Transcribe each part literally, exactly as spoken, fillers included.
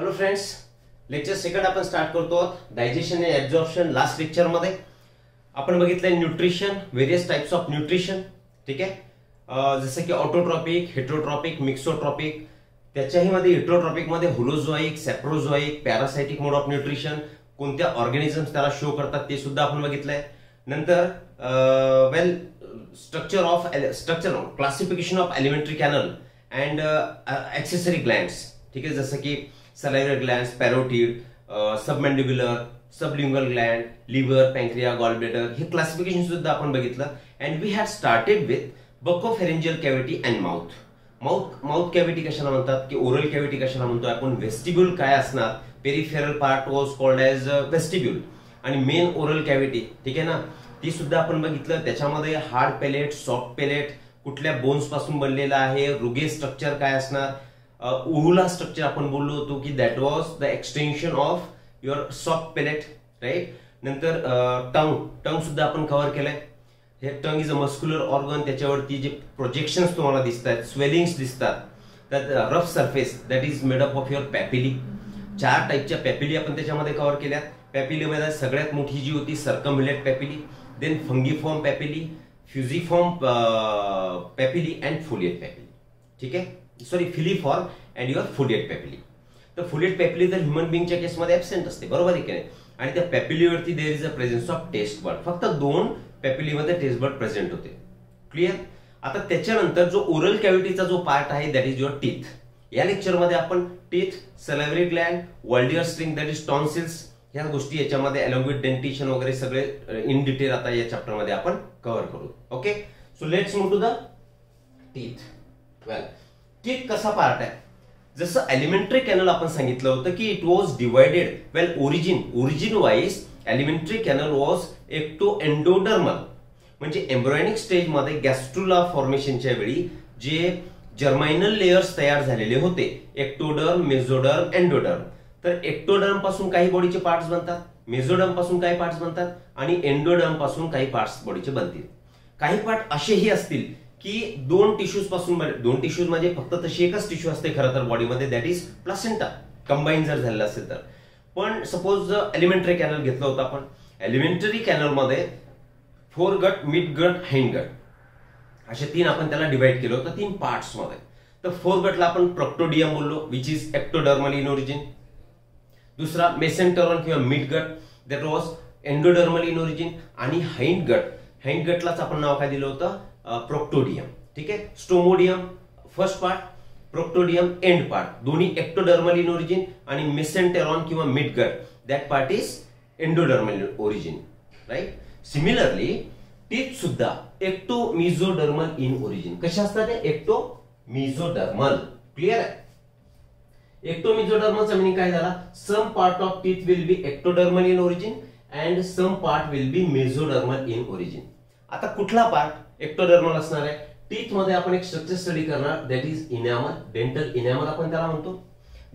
Hello friends, lecture second आपण start करतो digestion and absorption. Last lecture मध्ये आपण बघितले nutrition, various types of nutrition, ठीक है। जैसे कि ऑटोट्रॉपिक, हेटरोट्रॉपिक, मिक्सोट्रॉपिक, त्याच्याही मध्ये हेटरोट्रॉपिक मध्ये holozoic, saprozoic, parasitic mode of nutrition, कोणत्या ऑर्गॅनिझम्स त्याला शो करतात ते सुद्धा आपण बघितले। नंतर well structure of structure classification of elementary canal and accessory glands, ठीक है। जैसे कि salivary glands, parotid, submandibular, sublingual gland, liver, pancreas, gall bladder, हे क्लासिफिकेशन सुद्धा आपण बघितलं। And we have started with buccopharyngeal cavity and mouth. Mouth mouth cavity कशाला म्हणतात की ओरल कैविटी कशाला म्हणतो आपण, वेस्टिब्यूल काय असणार, peripheral part was called as vestibule, आणि मेन ओरल कैविटी, ठीक है ना, ती सुद्धा आपण बघितलं। त्याच्यामध्ये हार्ड पेलेट, सॉफ्ट पेलेट, कुठल्या बोन्स पासून बनलेला आहे, रुगे स्ट्रक्चर काय असणार, उरुला स्ट्रक्चर आपण बोललो होतो की that was the extension of your soft palate, right. नंतर टंग टंग सुद्धा आपण कव्हर केलंय। हे tongue is a muscular organ, त्याच्यावरती जे प्रोजेक्शन्स तुम्हाला दिसतात, स्वेलिंग्स दिसतात, rough surface that is made up of your papillae. चार टाइपच्या पॅपिली आपण त्याच्यामध्ये कव्हर केल्या। पॅपिलीमध्ये सगळ्यात मोठी जी होती circumvallate papillae, then fungiform papillae, fusiform papillae and foliate papillae, ठीक है, sorry filiform and your foliate papillae. तर फोलिएट पॅपिली तर ह्यूमन बीइंगच्या केसमध्ये ऍब्सेंट असते, बरोबर आहे की नाही, आणि त्या पॅपिलीवरती there is a presence of taste bird, फक्त दोन पॅपिलीमध्ये टेस्ट बर्ड प्रेझेंट होते, क्लियर। आता त्याच्यानंतर जो ओरल कॅव्हिटीचा जो पार्ट आहे दॅट इज युअर टीथ। या लेक्चरमध्ये आपण teeth, salivary gland, Waldeyer string that is tonsils, ह्या गोष्टी याच्यामध्ये अलॉंग विथ डेंटिशन वगैरे सगळे इन डिटेल आता या चॅप्टर मध्ये आपण कव्हर करू, okay. So let's move to the teeth. Well, teeth कसा पार्ट आहे, जसं एलिमेंटरी कॅनल आपण सांगितलं होतं की it was divided, well origin origin wise elementary canal was ecto endodermal, म्हणजे एम्ब्रायोनिक स्टेज मध्ये गॅस्ट्रुला फॉर्मेशनच्या वेळी जे जर्माइनल लेयर्स तयार झालेले होते, एक्टोडर्म, मेझोडर्म, एंडोडर्म। तर एक्टोडर्म पासून काही बॉडीचे पार्ट्स बनतात, मेझोडर्म पासून काही पार्ट्स बनतात, आणि एंडोडर्म पासून काही पार्ट्स बॉडीचे बनतील। काही पार्ट असेही असतील की दोन टिश्यूज पासून, दोन टिश्यूज म्हणजे फक्त तशी एकच टिश्यू असते खरं तर बॉडीमध्ये, दॅट इज प्लासेंटा, कंबाईन जर झालेला असेल तर। पण सपोज एलिमेंटरी कॅनल घेतला होता आपण, एलिमेंटरी कॅनलमध्ये fore gut, mid gut, hind gut असे तीन आपण त्याला डिवाइड केलं होतं तीन पार्ट्स मध्ये। तर फोर गटला आपण प्रोक्टोडियम बोललो, which is ectodermal in origin. दुसरा मेसेंटरॉन किंवा mid gut, that was endodermal in origin, आणि हाइंड गट, हाइंड गटलाच आपण नाव काय दिलं होतं, प्रोक्टोडियम, ठीक आहे। Stomodeum first part, proctodeum end part, दोन्ही एक्टोडर्मल इन ओरिजिन, आणि मेसेंटरॉन किंवा mid gut that part is endodermal origin, right. Similarly teeth सुद्धा एक्टो मेझोडर्मल इन ओरिजिन, कशा असतात ते, एक्टो मेझोडर्मल, क्लियर आहे। एक्टोमेझोडर्मलचा मीनिंग काय झाला, some part of teeth will be ectodermal in origin and some part will be mesodermal in origin. आता कुठला part ectodermal असणार आहे, टीथ मध्ये आपण एक स्ट्रक्चर स्टडी करणार that is enamel, dental enamel आपण त्याला म्हणतो,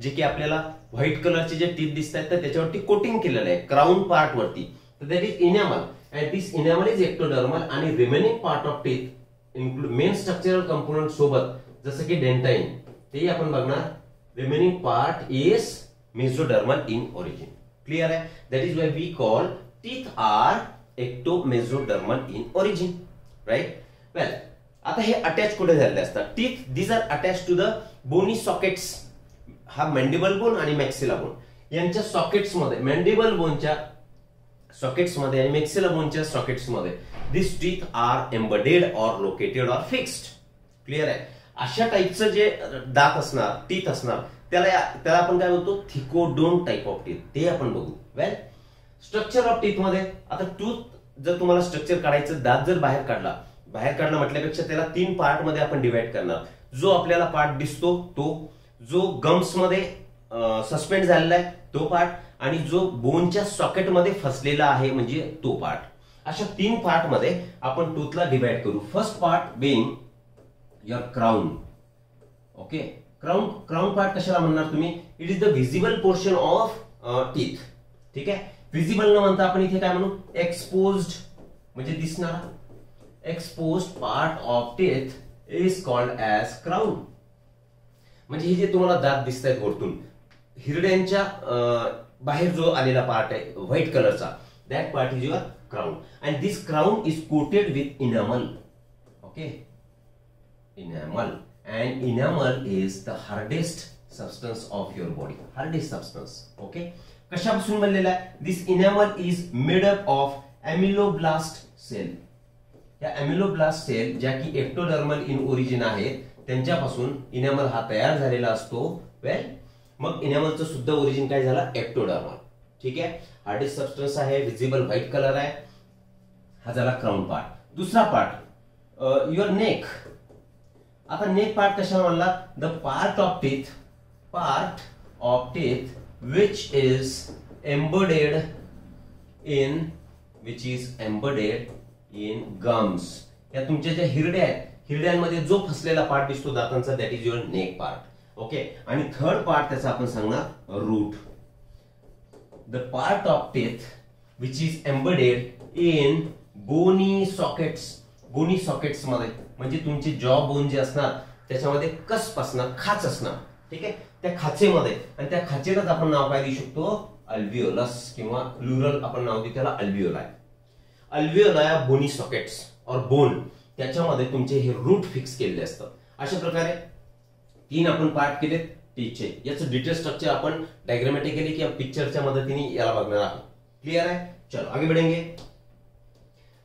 जे की आपल्याला व्हाईट कलरचे जे टीथ दिसतात तर त्याच्यावरती कोटिंग केलेलं आहे क्राउन पार्ट वरती, तर that is enamel, and this enamel is ectodermal, आणि remaining part of teeth include main structural component सोबत, जसं की डेंटाइन, तेही आपण बघणार, remaining part is mesodermal in origin, clear hai? That is why we call teeth are ectomesodermal in origin, right? Well, आता हे attached कुठे झालेले असतात teeth, these are attached to the bony sockets, हा mandible bone आणि maxilla bone यांच्या sockets मध्ये, mandible bone च्या sockets मध्ये आणि maxilla bone च्या sockets मध्ये these teeth are embedded or located or fixed, clear है? अशा टाइपचं जे दात असणार, टीथ असणार, त्याला त्याला आपण काय बोलतो, थिकोडोन टाइप ऑफ टीथ, ते आपण बघू। वेल, स्ट्रक्चर ऑफ टीथ मध्ये आता टूथ जर तुम्हाला स्ट्रक्चर काढायचं, दात जर बाहेर काढला, बाहेर काढला म्हटल्यापेक्षा त्याला तीन पार्ट मध्ये आपण डिवाइड करणार। जो आपल्याला पार्ट दिसतो तो, जो गम्स मध्ये सस्पेंड झालेला आहे तो पार्ट, आणि जो बोनच्या सॉकेटमध्ये फसलेला आहे म्हणजे तो पार्ट, अशा तीन पार्ट मध्ये आपण टूथला डिवाइड करू। First part being your crown, okay. Crown crown part कशाला म्हणणार तुम्ही, it is the visible portion of teeth, ठीक आहे। व्हिजिबल न म्हणता आपण इथे काय म्हणू, एक्सपोज्ड, म्हणजे दिसणारा exposed part of teeth is called as crown, म्हणजे हे जे तुम्हाला दात दिसत आहेत वरतून हिरड्यांच्या बाहेर जो आलेला पार्ट आहे व्हाईट कलरचा, that part is your crown, and this crown is coated with enamel. Okay, enamel, and enamel is the hardest substance of your body, hardest substance. Okay, कशापासून बनलेला आहे? This enamel is made up of ameloblast cell. या ameloblast cell ज्या की ectodermal in origin आहेत त्यांच्यापासून enamel हा तयार झालेला असतो. वेल, मग इनॅमलचं सुद्धा ओरिजिन काय झाला? एक्टोडर्मल. ठीक आहे, हार्डेस्ट सबस्टन्स आहे, विजिबल व्हाईट कलर आहे, हा झाला क्राउन पार्ट. दुसरा पार्ट युअर नेक. आता नेक पार्ट कशाला म्हणला? The part of teeth, part of teeth which is embedded in which is embedded in gums. या तुमच्या ज्या हिरड्या आहेत हिरड्यांमध्ये जो फसलेला पार्ट दिसतो दातांचा, that is your neck part. Okay, आणि थर्ड पार्ट त्याचा आपण सांगणार root. The part of teeth which is embedded in bony sockets. Bony sockets मध्ये म्हणजे तुमचे जॉ बोन जे असणार त्याच्यामध्ये कस्प असणार, खाच असणार. ठीक आहे, त्या खाचेमध्ये, आणि त्या खाचेलाच आपण नाव काय देऊ शकतो? अल्विओलस, किंवा प्लुरल आपण नाव देऊ त्याला अल्विओलाय. अल्विओलाय बोनी सॉकेट्स और बोन, त्याच्यामध्ये तुमचे हे रूट फिक्स केलेले असतात. अशा प्रकारे तीन आपण पार्ट केले टीथचे. याचं डिटेल स्ट्रक्चर आपण डायग्रामॅटिकली किंवा पिक्चरच्या मदतीने याला बघणार आहोत. क्लियर आहे? चलो आगे बढेंगे.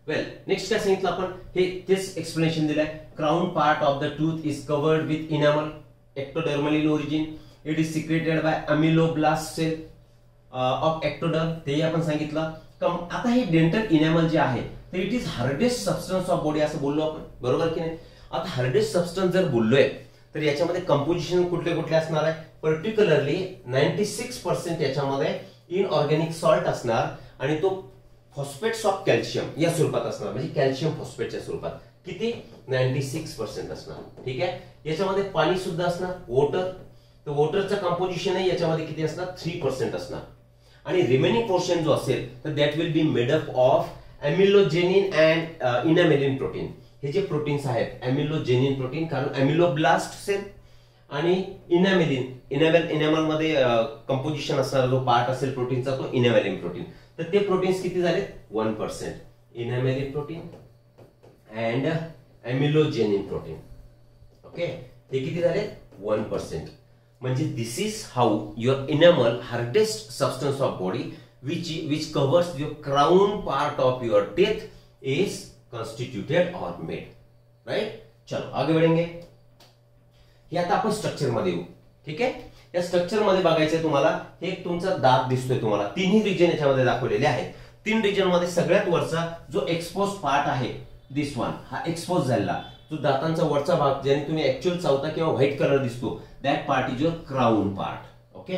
वेल, नेक्स्ट काय सांगितलं आपण? हे तेच एक्सप्लेनेशन दिलंय. Crown part of the tooth is covered with enamel, ectodermal in origin, it is secreted by amyloblast cell uh, of ectoderm. ते आपण सांगितलं. कम आता हे डेंटल इनॅमल जे आहे ते it is hardest substance of body असं बोललो आपण, बरोबर की नाही? आता हार्डेस्ट सबस्टन्स जर बोललोय तर याच्यामध्ये कंपोजिशन कुठले कुठले असणार आहे? पर्टिक्युलरली नाइंटी सिक्स पर्सेंट याच्यामध्ये इनऑर्गॅनिक सॉल्ट असणार, आणि तो फॉस्फेट्स ऑफ कॅल्शियम या स्वरूपात असणार, म्हणजे कॅल्शियम फॉस्फेटच्या स्वरूपात. किती? नाइंटी सिक्स पर्सेंट असणार. ठीक आहे, याच्यामध्ये पाणी सुद्धा असणार, वॉटर. तर वॉटरचं कंपोजिशन आहे याच्यामध्ये किती असणार? थ्री पर्सेंट असणार. आणि रिमेनिंग पोर्शन जो असेल तर that will be made up of amelogenin and enamelin protein. हे जे प्रोटीन्स आहेत अमिलोजेनिन प्रोटीन, कारण अमिलोब्लास्ट सेल आणि इनॅमेलिन, इनॅमेल इनॅमल मध्ये कंपोजिशन असणारा जो पार्ट असेल प्रोटीनचा तो इनॅमेलिन प्रोटीन. तर ते प्रोटीन्स किती झाले? One percent enamelin protein and amelogenin protein. Okay, ते किती झाले? One percent. म्हणजे this is how your enamel, hardest substance of body which which covers your crown part of your teeth, is constituted और made. Right, चलो आगे बढ़ेंगे. हे आता आपण स्ट्रक्चर मध्ये येऊ. ठीक आहे, या स्ट्रक्चर मध्ये बघायचंय तुम्हाला. हे तुमचा दात दिसतोय तुम्हाला, तिन्ही रिजन याच्यामध्ये दाखवलेले आहेत. तीन रिजन मध्ये सगळ्यात वरचा जो एक्सपोज पार्ट आहे, दिस वन, हा एक्सपोज झालेला जो दातांचा वरचा भाग ज्याने तुम्ही एक्चुअल चावता किंवा व्हाईट कलर दिसतो, that part is your crown part. Okay,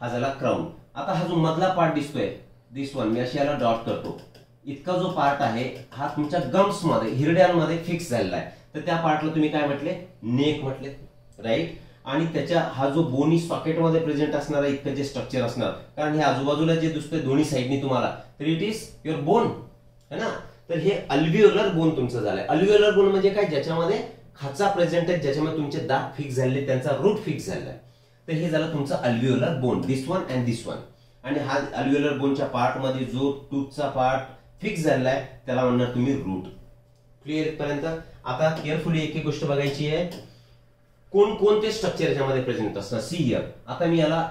हा झाला क्राउन. आता हा जो मधला पार्ट दिसतोय, दिस वन, मी अशी याला डॉट करतो, इतका जो पार्ट आहे हा तुमच्या गम्स मध्ये, हिरड्यांमध्ये फिक्स झालेला आहे. तर त्या पार्टला तुम्ही काय म्हटले? नेक म्हटले. राईट, आणि त्याच्या हा जो बोनी सॉकेटमध्ये प्रेझेंट असणारा इतकं जे स्ट्रक्चर असणार, कारण हे आजूबाजूला जे दिसतोय दोन्ही साईडनी तुम्हाला, तर इट इज युअर बोन है ना. तर हे अल्व्हिओलर बोन तुमचं झालंय. अल्व्हिओलर बोन म्हणजे काय? ज्याच्यामध्ये खाचा प्रेझेंट आहे, ज्याच्यामध्ये तुमचे दात फिक्स झाले, त्यांचा रूट फिक्स झालाय. तर हे झालं तुमचं alveolar bone, this one and this one. आणि हा अल्व्हिओलर बोनच्या पार्टमध्ये जो टूथचा पार्ट फिक्स झालाय त्याला म्हणणार तुम्ही रूट. क्लिअर पर्यंत? आता केअरफुली एक एक गोष्ट बघायची आहे, कोण कोणते स्ट्रक्चर याच्यामध्ये प्रेझेंट असणार. सी हिअर, आता मी याला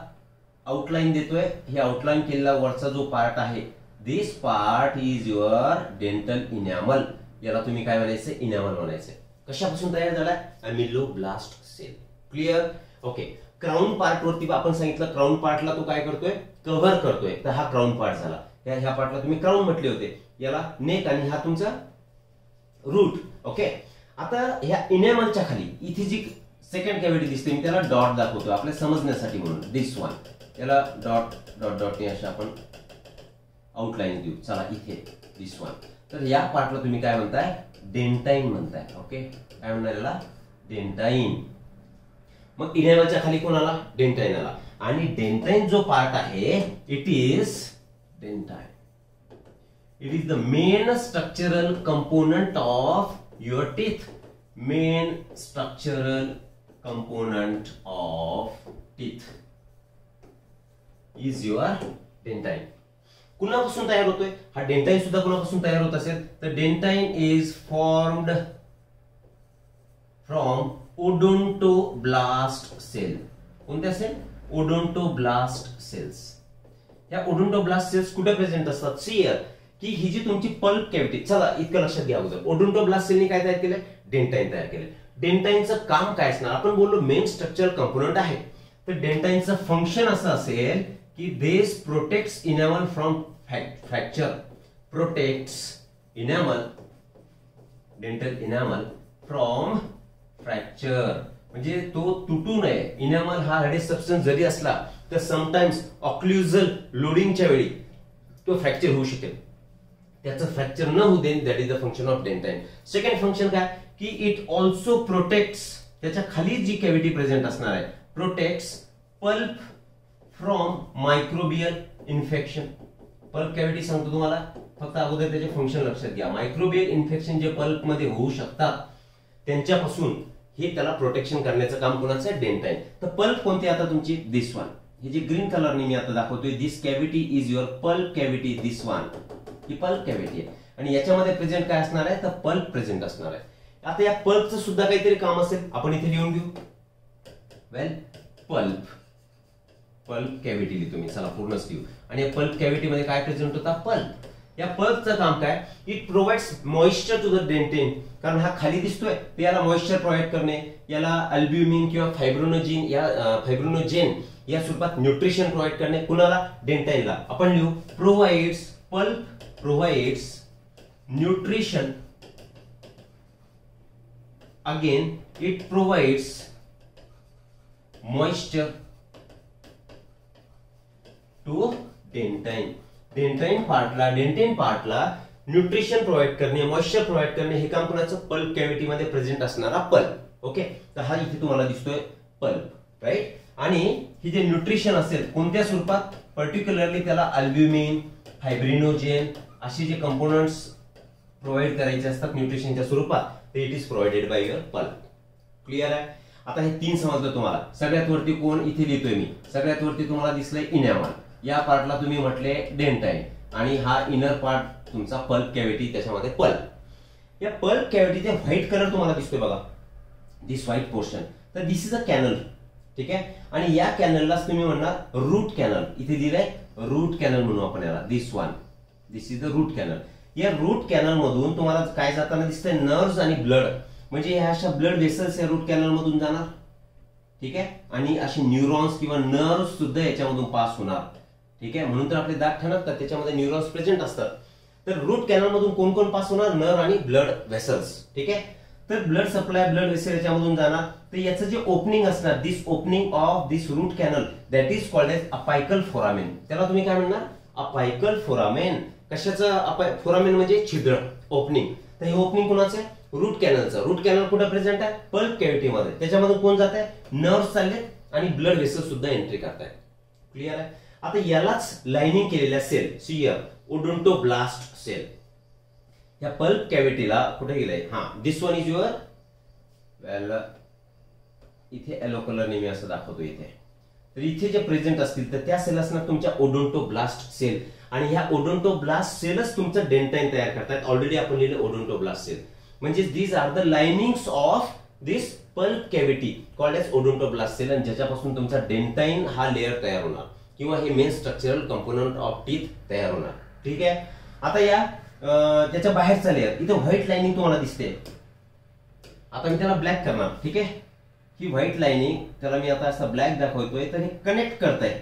आउटलाईन देतोय. हे आउटलाईन केलेला वरचा जो पार्ट आहे, this part is your dental enamel. याला तुम्ही काय म्हणायचं? इनॅमल म्हणायचं. कशापासून तयार झालाय? Ameloblast cell. Clear? Okay, crown part वरती आपण सांगितलं क्राउन पार्टला तो काय करतोय? कव्हर करतोय. तर हा क्राउन पार्ट झाला. ह्या पार्टला तुम्ही क्राउन म्हटले होते, याला नेक, आणि हा तुमचा रूट. ओके, आता ह्या इनॅमलच्या खाली इथे जी सेकंड कॅव्हिटी दिसते मी त्याला डॉट दाखवतो आपल्या समजण्यासाठी म्हणून, दिस वन. याला डॉट डॉट डॉट ने अशा आपण आउटलाइन देऊ. चला इथे दिस वन. तर या पार्टला तुम्ही काय म्हणताय? डेंटाइन म्हणताय. ओके, काय म्हणणार याला? डेंटाइन. मग इनॅमलच्या खाली कोण आला? डेंटाइन आला. आणि डेंटाइन जो पार्ट आहे it is dentine, it is the main structural component of your teeth. Main structural component of teeth. Is your dentine. कुणापासून तयार होतोय हा डेंटाइन? सुद्धा कुणापासून तयार होत असेल तर dentine is formed from odontoblast cell. कोणत्या सेल? Odontoblast cells. या ओडोंटोब्लास्ट सेल्स कुठे प्रेझेंट असतात? सीयर की ही जी तुमची पल्प कॅव्हिटी. चला इतकं लक्षात घ्या अगोदर ओडोंटोब्लास्ट सेलने काय तयार केलंय? डेंटाइन तयार केलंय. डेंटाइनचं काम काय असणार? आपण बोललो मेन स्ट्रक्चरल कंपोनेंट आहे. तर डेंटाइनचं फंक्शन असं असेल की this protects enamel from fracture. Protects enamel, dental enamel from fracture म्हणजे तो तुटू नये. इनॅमल हा हार्ड सबस्टन्स जरी असला तर समटाइम्स ऑक्लुजल लोडिंगच्या वेळी तो फ्रॅक्चर होऊ शकेल. त्याचं फ्रॅक्चर न होऊ देणे that is the function of dentine. Second function काय की इट ऑल्सो प्रोटेक्ट्स, त्याच्या खाली जी कॅव्हिटी प्रेझेंट असणार आहे protects pulp from microbial infection. Pulp cavity सांगतो तुम्हाला, फक्त अगोदर त्याचे फंक्शन लक्षात घ्या. मायक्रोबियल इन्फेक्शन जे पल्प मध्ये होऊ शकतात त्यांच्यापासून हे त्याला प्रोटेक्शन करण्याचं काम कोणाचं आहे? डेंटाइन. तर पल्प कोणती आता तुमची? दिस वन, हे जे ग्रीन कलरने मी आता दाखवतोय this cavity is your pulp cavity. This one ही पल्प कॅव्हिटी आहे आणि याच्यामध्ये प्रेझेंट काय असणार आहे तर पल्प प्रेझेंट असणार आहे. आता या पल्पचं सुद्धा काहीतरी काम असेल, आपण इथे लिहून घेऊ. वेल पल्प, पल्प कॅव्हिटी लिहितो मी, चला पूर्णच लिहू. आणि या पल्प कॅव्हिटी मध्ये काय प्रेझेंट होता? पल्प. या पल्पचं काम काय? It provides moisture to the dentine. कारण हा खाली दिसतोय तर याला मॉइश्चर प्रोव्हाइड करणे, याला अल्ब्युमिन किंवा फायब्रोनोजिन या फायब्रोनोजेन या स्वरूपात न्यूट्रिशन प्रोव्हाइड करणे. कुणाला? डेंटाइनला. आपण लिहू provides, pulp provides nutrition. Again, it provides moisture to dentine. Dentine partला, dentin partला nutrition provide करणे, moisture provide करणे हे काम कोणाचं? पल्प कॅव्हिटी मध्ये प्रेझेंट असणारा पल्प. ओके, तर हा इथे तुम्हाला दिसतोय पल्प, राईट. आणि ही जे न्यूट्रिशन असेल कोणत्या स्वरूपात? पर्टिक्युलरली त्याला अल्ब्युमिन, फायब्रिनोजेन असे जे कंपोनेंट्स प्रोव्हाइड करायचे असतात न्यूट्रिशनच्या स्वरूपात, it is provided by your pulp. Clear आहे? आता हे तीन समजलं तुम्हाला. सगळ्यात वरती कोण इथे लिहितोय मी? सगळ्यात वरती तुम्हाला दिसलंय इनॅमल, या पार्टला तुम्ही म्हटले डेंटाइन आणि हा इनर पार्ट तुमचा पल्प कॅव्हिटी, त्याच्यामध्ये पल्प. या पल्प कॅव्हिटीचे व्हाईट कलर तुम्हाला दिसतोय बघा, दिस व्हाईट पोर्शन, तर दिस इज अ कॅनल. ठीक आहे, आणि या कॅनललाच तुम्ही म्हणणार रूट कॅनल. इथे दिलंय रूट कॅनल म्हणून आपण याला, this one, this is the root canal. या रूट कॅनल मधून तुम्हाला काय जाताना दिसतंय? नर्व्स आणि ब्लड. म्हणजे ह्या अशा ब्लड व्हेसल्स या रूट कॅनल मधून जाणार, ठीक आहे, आणि अशी न्यूरॉन्स किंवा नर्व्स सुद्धा याच्यामधून पास होणार. ठीक आहे, म्हणून तर आपले दात ठणकतात, त्याच्यामध्ये न्यूरॉन्स प्रेझेंट असतात. तर रूट कॅनल मधून कोण कोण पास होणार? नर्व आणि ब्लड व्हेसल्स. ठीक आहे, तर ब्लड सप्लाय, ब्लड व्हेसल याच्यामधून जाणार. तर याचं जे ओपनिंग असणार, this opening of this root canal that is called as apical foramen. त्याला तुम्ही काय म्हणणार? Apical foramen. कशाचं फोरामेन? म्हणजे छिद्र, ओपनिंग. तर हे ओपनिंग कोणाचं आहे? रूट कॅनलचं. रूट कॅनल कुठे प्रेझेंट आहे? पल्प कॅव्हिटी मध्ये. त्याच्यामधून कोण जात आहे? नर्व्स चालले आणि ब्लड व्हेसल सुद्धा एंट्री करताय. क्लिअर आहे? आता यालाच लाइनिंग केलेल्या सेल सीयर ओडोंटोब्लास्ट सेल. या पल्प कॅव्हिटीला कुठे गेलंय? हा, this one is your well, इथे येलो कलर नेहमी असं दाखवतो इथे. तर इथे जे प्रेझेंट असतील तर त्या सेल असणार तुमच्या ओडोंटोब्लास्ट सेल आणि ह्या ओडोंटोब्लास्ट सेलच तुमचं डेंटाइन तयार करतात. ऑलरेडी आपण लिहिले ओडोंटोब्लास्ट सेल म्हणजे these are the linings of this pulp cavity called as odontoblast cell आणि ज्याच्यापासून तुमचा डेंटाइन हा लेअर तयार होणार किंवा हे main structural component of teeth तयार होणार. ठीक आहे, आता या त्याच्या बाहेरचा लेअर इथे व्हाईट लाइनिंग तुम्हाला दिसते. आता मी त्याला ब्लॅक करणार. ठीक आहे, ही व्हाईट लाइनिंग त्याला मी आता असा ब्लॅक दाखवतोय तर हे कनेक्ट करताय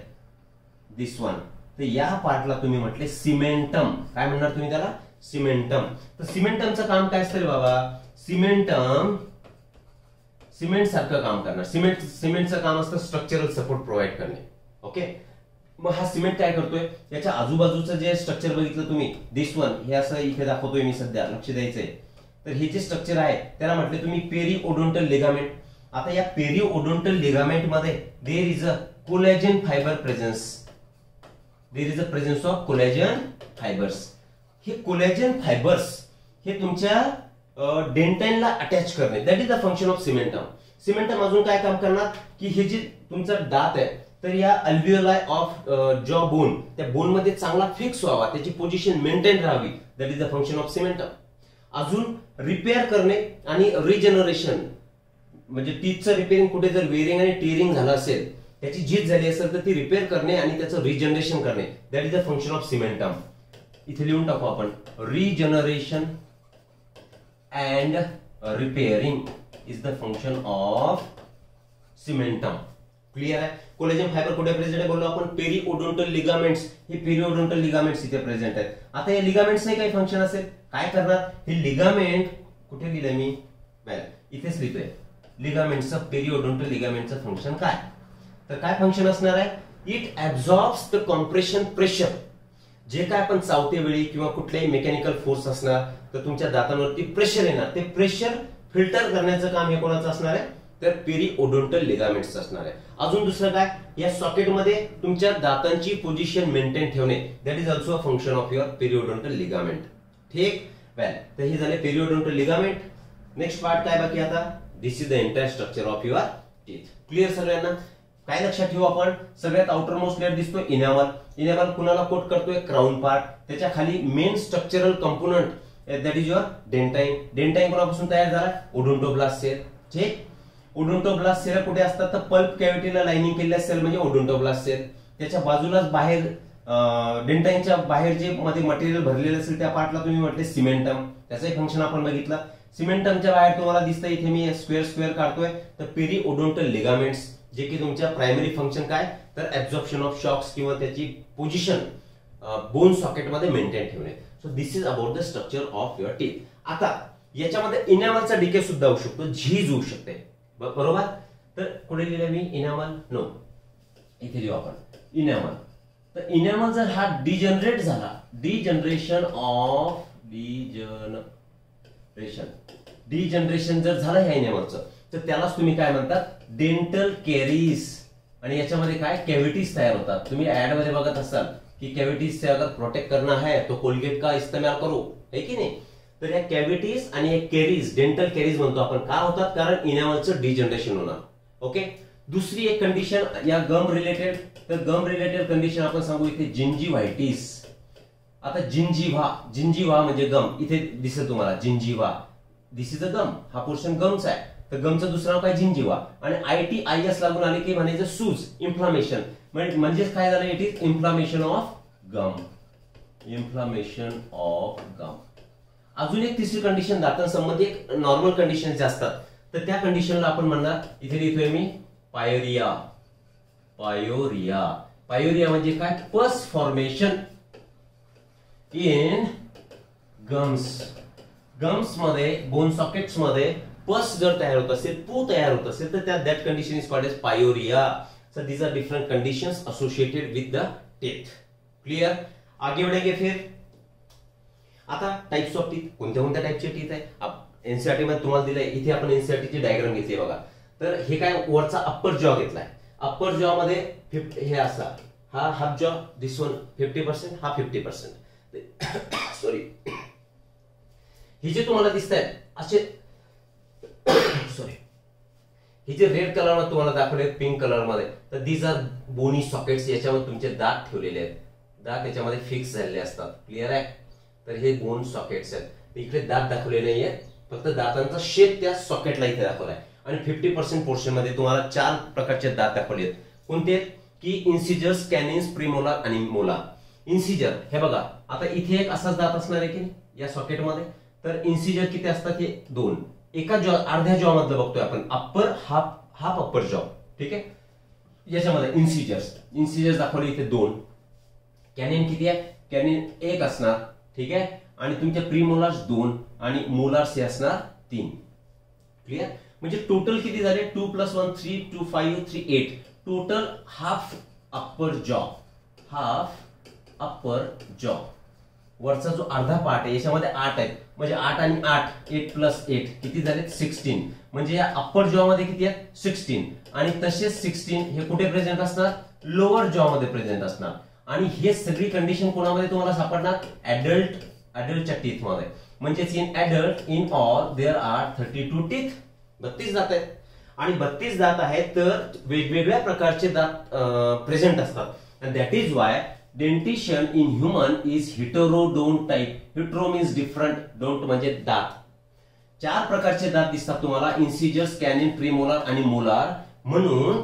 दिस वन. तर या पार्टला तुम्ही म्हटले सिमेंटम. काय म्हणणार तुम्ही त्याला? सिमेंटम. तर सिमेंटमचं काम काय असतं बाबा? सिमेंटम सिमेंट सारखं काम करणार. सिमेंट सिमेंटचं काम असतं स्ट्रक्चरल सपोर्ट प्रोव्हाइड करणे. ओके, मग हा सिमेंट काय करतोय? याच्या आजूबाजूचं जे स्ट्रक्चर बघितलं तुम्ही दिस वन, हे असं इथे दाखवतोय मी, सध्या लक्ष द्यायचंय. तर हे जे स्ट्रक्चर आहे त्याला म्हटले तुम्ही पेरी ओडोंटल लिगामेंट. आता या पेरी ओडोंटल लिगामेंट मध्ये there is a collagen fibre presence. There is a presence of collagen fibres. हे कोलॅजन फायबर्स हे तुमच्या डेंटाइनला अटॅच करणे that is the function of cementum. Cementum अजून काय काम करणार की हे जे तुमचा दात आहे तर या अल्विओलाई ऑफ जॉ बोन त्या बोन मध्ये चांगला फिक्स व्हावा, त्याची पोझिशन मेंटेन राहावी, that is the function of cementum. अजून रिपेअर करणे आणि रिजनरेशन म्हणजे टीथचं रिपेअरिंग, कुठे जर वेअरिंग आणि टिअरिंग झालं असेल, त्याची झीज झाली असेल तर ती रिपेअर करणे आणि त्याचं रिजनरेशन करणे, that is the function of cementum. इथे लिहून टाकू आपण, regeneration and repairing is the function of cementum. Clear है। कोलेजन फाइबर कुठे प्रेजेंट आहे बोललो आपण, पेरिओडोंटल लिगामेंट्स, हे पेरिओडोंटल लिगामेंट्स इथे प्रेजेंट आहेत। आता या लिगामेंट्स ने काही फंक्शन असेल काय करणार, हे लिगामेंट कुठे दिले मी, बघा इथेच लिहिले, लिगामेंट्स ऑफ पेरिओडोंटल लिगामेंट्सचं फंक्शन काय, तर काय फंक्शन असणार आहे, it absorbs the compression pressure. जे काय आपण चावते वेळी किंवा कुठलेही मेकॅनिकल फोर्स असणार तर तुमच्या दातांवरती प्रेशर येणार, ते प्रेशर फिल्टर करण्याचं काम हे कोणाचं असणार आहे, तर पेरिओडोंटल लिगामेंट्स असणार आहे। अजून दुसरा काय, या सॉकेट मध्ये तुमच्या दातांची पोझिशन मेंटेन ठेवणे, that is also a function of your periodontal ligament. ठीक, वेल तर हे झाले पेरिओडोंटल लिगामेंट। नेक्स्ट पार्ट काय बाकी आता, this is the entire structure of your teeth. Clear सगळ्यांना, काय लक्षात ठेवू आपण, सगळ्यात आउटर मोस्ट लेअर दिसतो इनॅमल, इनॅमल कुणाला कोट करतोय, क्राउन पार्ट, त्याच्या खाली main structural component that is your dentine. Dentine कोणापासून तयार झाला, ओडोंटोब्लास्ट सेल। ठीक, ओडोंटोब्लास्ट सेल कुठे असतात, तर पल्प कॅव्हिटीला लाइनिंग केलेल्या सेल म्हणजे ओडोंटोब्लास्ट सेल। त्याच्या बाजूलाच बाहेर डेंटाइनच्या बाहेर जे मध्ये मटेरियल भरलेलं असेल त्या पार्टला तुम्ही म्हटले सिमेंटम, त्याचं एक फंक्शन आपण बघितलं। सिमेंटमच्या बाहेर तुम्हाला दिसतं इथे मी स्क्वेअर स्क्वेअर काढतोय, तर पेरिओडोंटल लिगामेंट्स, जे की तुमच्या प्रायमरी फंक्शन काय, तर ऍब्सॉर्प्शन ऑफ शॉक्स किंवा त्याची पोझिशन बोन सॉकेट मध्ये मेंटेन ठेवणे। So this is about the structure of your teeth. आता याच्यामध्ये इनॅमलचा डिके सुद्धा होऊ शकतो, झीज होऊ शकते, बरोबर। तर कुठे लिहिले मी इनॅमल, नो इथे लिहू आपण इनॅमल, तर इनॅमल जर हा डिजनरेट झाला, डिजनरेशन ऑफ डिजनरेशन डिजनरेशन जर झालं ह्या इनॅमलचं, तर त्यालाच तुम्ही काय म्हणतात, डेंटल कॅरीज। आणि याच्यामध्ये काय कॅव्हिटीज तयार होतात, तुम्ही ऍड मध्ये बघत असाल की कॅव्हिटीज से अगर प्रोटेक्ट करना है तो कोलगेट का इस्तेमाल करो, है की नाही। तर या कॅव्हिटीज आणि या कॅरीज, डेंटल कॅरीज म्हणतो आपण, का होतात, कारण इनॅमलचं डिजनरेशन होणार। ओके, दुसरी एक कंडिशन या गम रिलेटेड, तर गम रिलेटेड कंडिशन आपण सांगू इथे जिंजिव्हायटिस। आता जिंजिव्हा, जिंजिव्हा म्हणजे गम, इथे दिसत तुम्हाला जिंजिव्हा, दिस इज अ गम, हा पोर्शन गमचा आहे, तर गमचं दुसरं नाव काय जिंजिव्हा। आणि आयटीआयएस लागून आले की म्हणायचं सूज, इन्फ्लामेशन, म्हणजेच काय झालं, it is inflammation of gum, inflammation of gum. अजून एक तीसरी कंडिशन दातांसंबंधी एक नॉर्मल कंडिशन जे असतात, तर त्या कंडिशनला आपण म्हणणार, इथे लिहितोय मी पायोरिया, पायोरिया पायोरिया म्हणजे काय, pus formation in gums. Gums मध्ये बोन सॉकेट्स मध्ये पस जर तयार होत असेल, पू तयार होत असेल, तर त्या that condition is called as pyorrhoea. So these are different conditions associated with the teeth. Clear, आगे बढ़ेंगे फिर। आता टाइप्स ऑफ टीथ, कोणत्या कोणत्या टाइपचे टीथ आहे, एनसीईआरटी मध्ये तुम्हाला दिलंय। इथे आपण एनसीईआरटीची डायग्राम घेतली बघा, तर हे काय वरचा अप्पर जॉ घेतलाय, अप्पर जॉ मध्ये फिफ्टी हे असा हा half jaw, this one fifty percent, हा फिफ्टी पर्सेंट, सॉरी हे जे तुम्हाला दिसतंय असे सॉरी हे जे रेड कलरमध्ये तुम्हाला दाखवले पिंक कलरमध्ये, तर दीज आर बोनी सॉकेट्स, याच्यामध्ये तुमचे दात ठेवलेले आहेत, दात याच्यामध्ये फिक्स झालेले असतात। क्लियर आहे, तर हे बोन सॉकेट्स आहेत, इकडे दात दाखवले नाही आहेत, फक्त दातांचा शेप त्या सॉकेटला इथे दाखवलाय। आणि फिफ्टी पर्सेंट पोर्शन मध्ये तुम्हाला चार प्रकारचे दात दाखवले आहेत, कोणते, की इन्सिजर्स, कॅनिन्स, प्रीमोलार आणि मोलार। इन्सिजर हे बघा, आता इथे एक असाच दात असणार आहे की या सॉकेटमध्ये, तर इन्सिजर किती असतात, हे दोन, एका जॉ अर्ध्या जॉ मधलं बघतोय आपण, upper half half upper jaw, ठीक आहे, याच्यामध्ये इन्सिजर्स इन्सिजर्स दाखवले इथे दोन। कॅनिन किती आहे, कॅनिन एक असणार, ठीक आहे, आणि तुमच्या प्रीमोलार्स दोन आणि मोलार्स हे असणार तीन। क्लिअर, म्हणजे टोटल किती झाले, two plus one three, two five, three eight, total half upper jaw, half upper jaw. वरचा जो अर्धा पार्ट आहे याच्यामध्ये आठ आहेत, म्हणजे आठ आणि आठ, एट प्लस एट किती झाले, सिक्स्टीन, म्हणजे या अप्पर जॉ मध्ये किती आहेत, सिक्स्टीन। आणि तसेच सिक्स्टीन हे कुठे प्रेझेंट असणार, लोअर जॉ मध्ये प्रेझेंट असणार। आणि हे सगळी कंडिशन कोणामध्ये तुम्हाला सापडणार, ऍडल्ट ऍडल्टच्या टीथ मध्ये, म्हणजेच in adult in all there are thirty two teeth, बत्तीस जात आहेत। आणि बत्तीस दात आहेत तर वेगवेगळ्या प्रकारचे दात प्रेझेंट असतात. That is why dentition in human is heterodont type. Hetero means different, dont म्हणजे दात. चार प्रकारचे दात दिसतात तुम्हाला, इन्सिजर, स्कॅनिन, प्रीमोलर आणि मोलर. म्हणून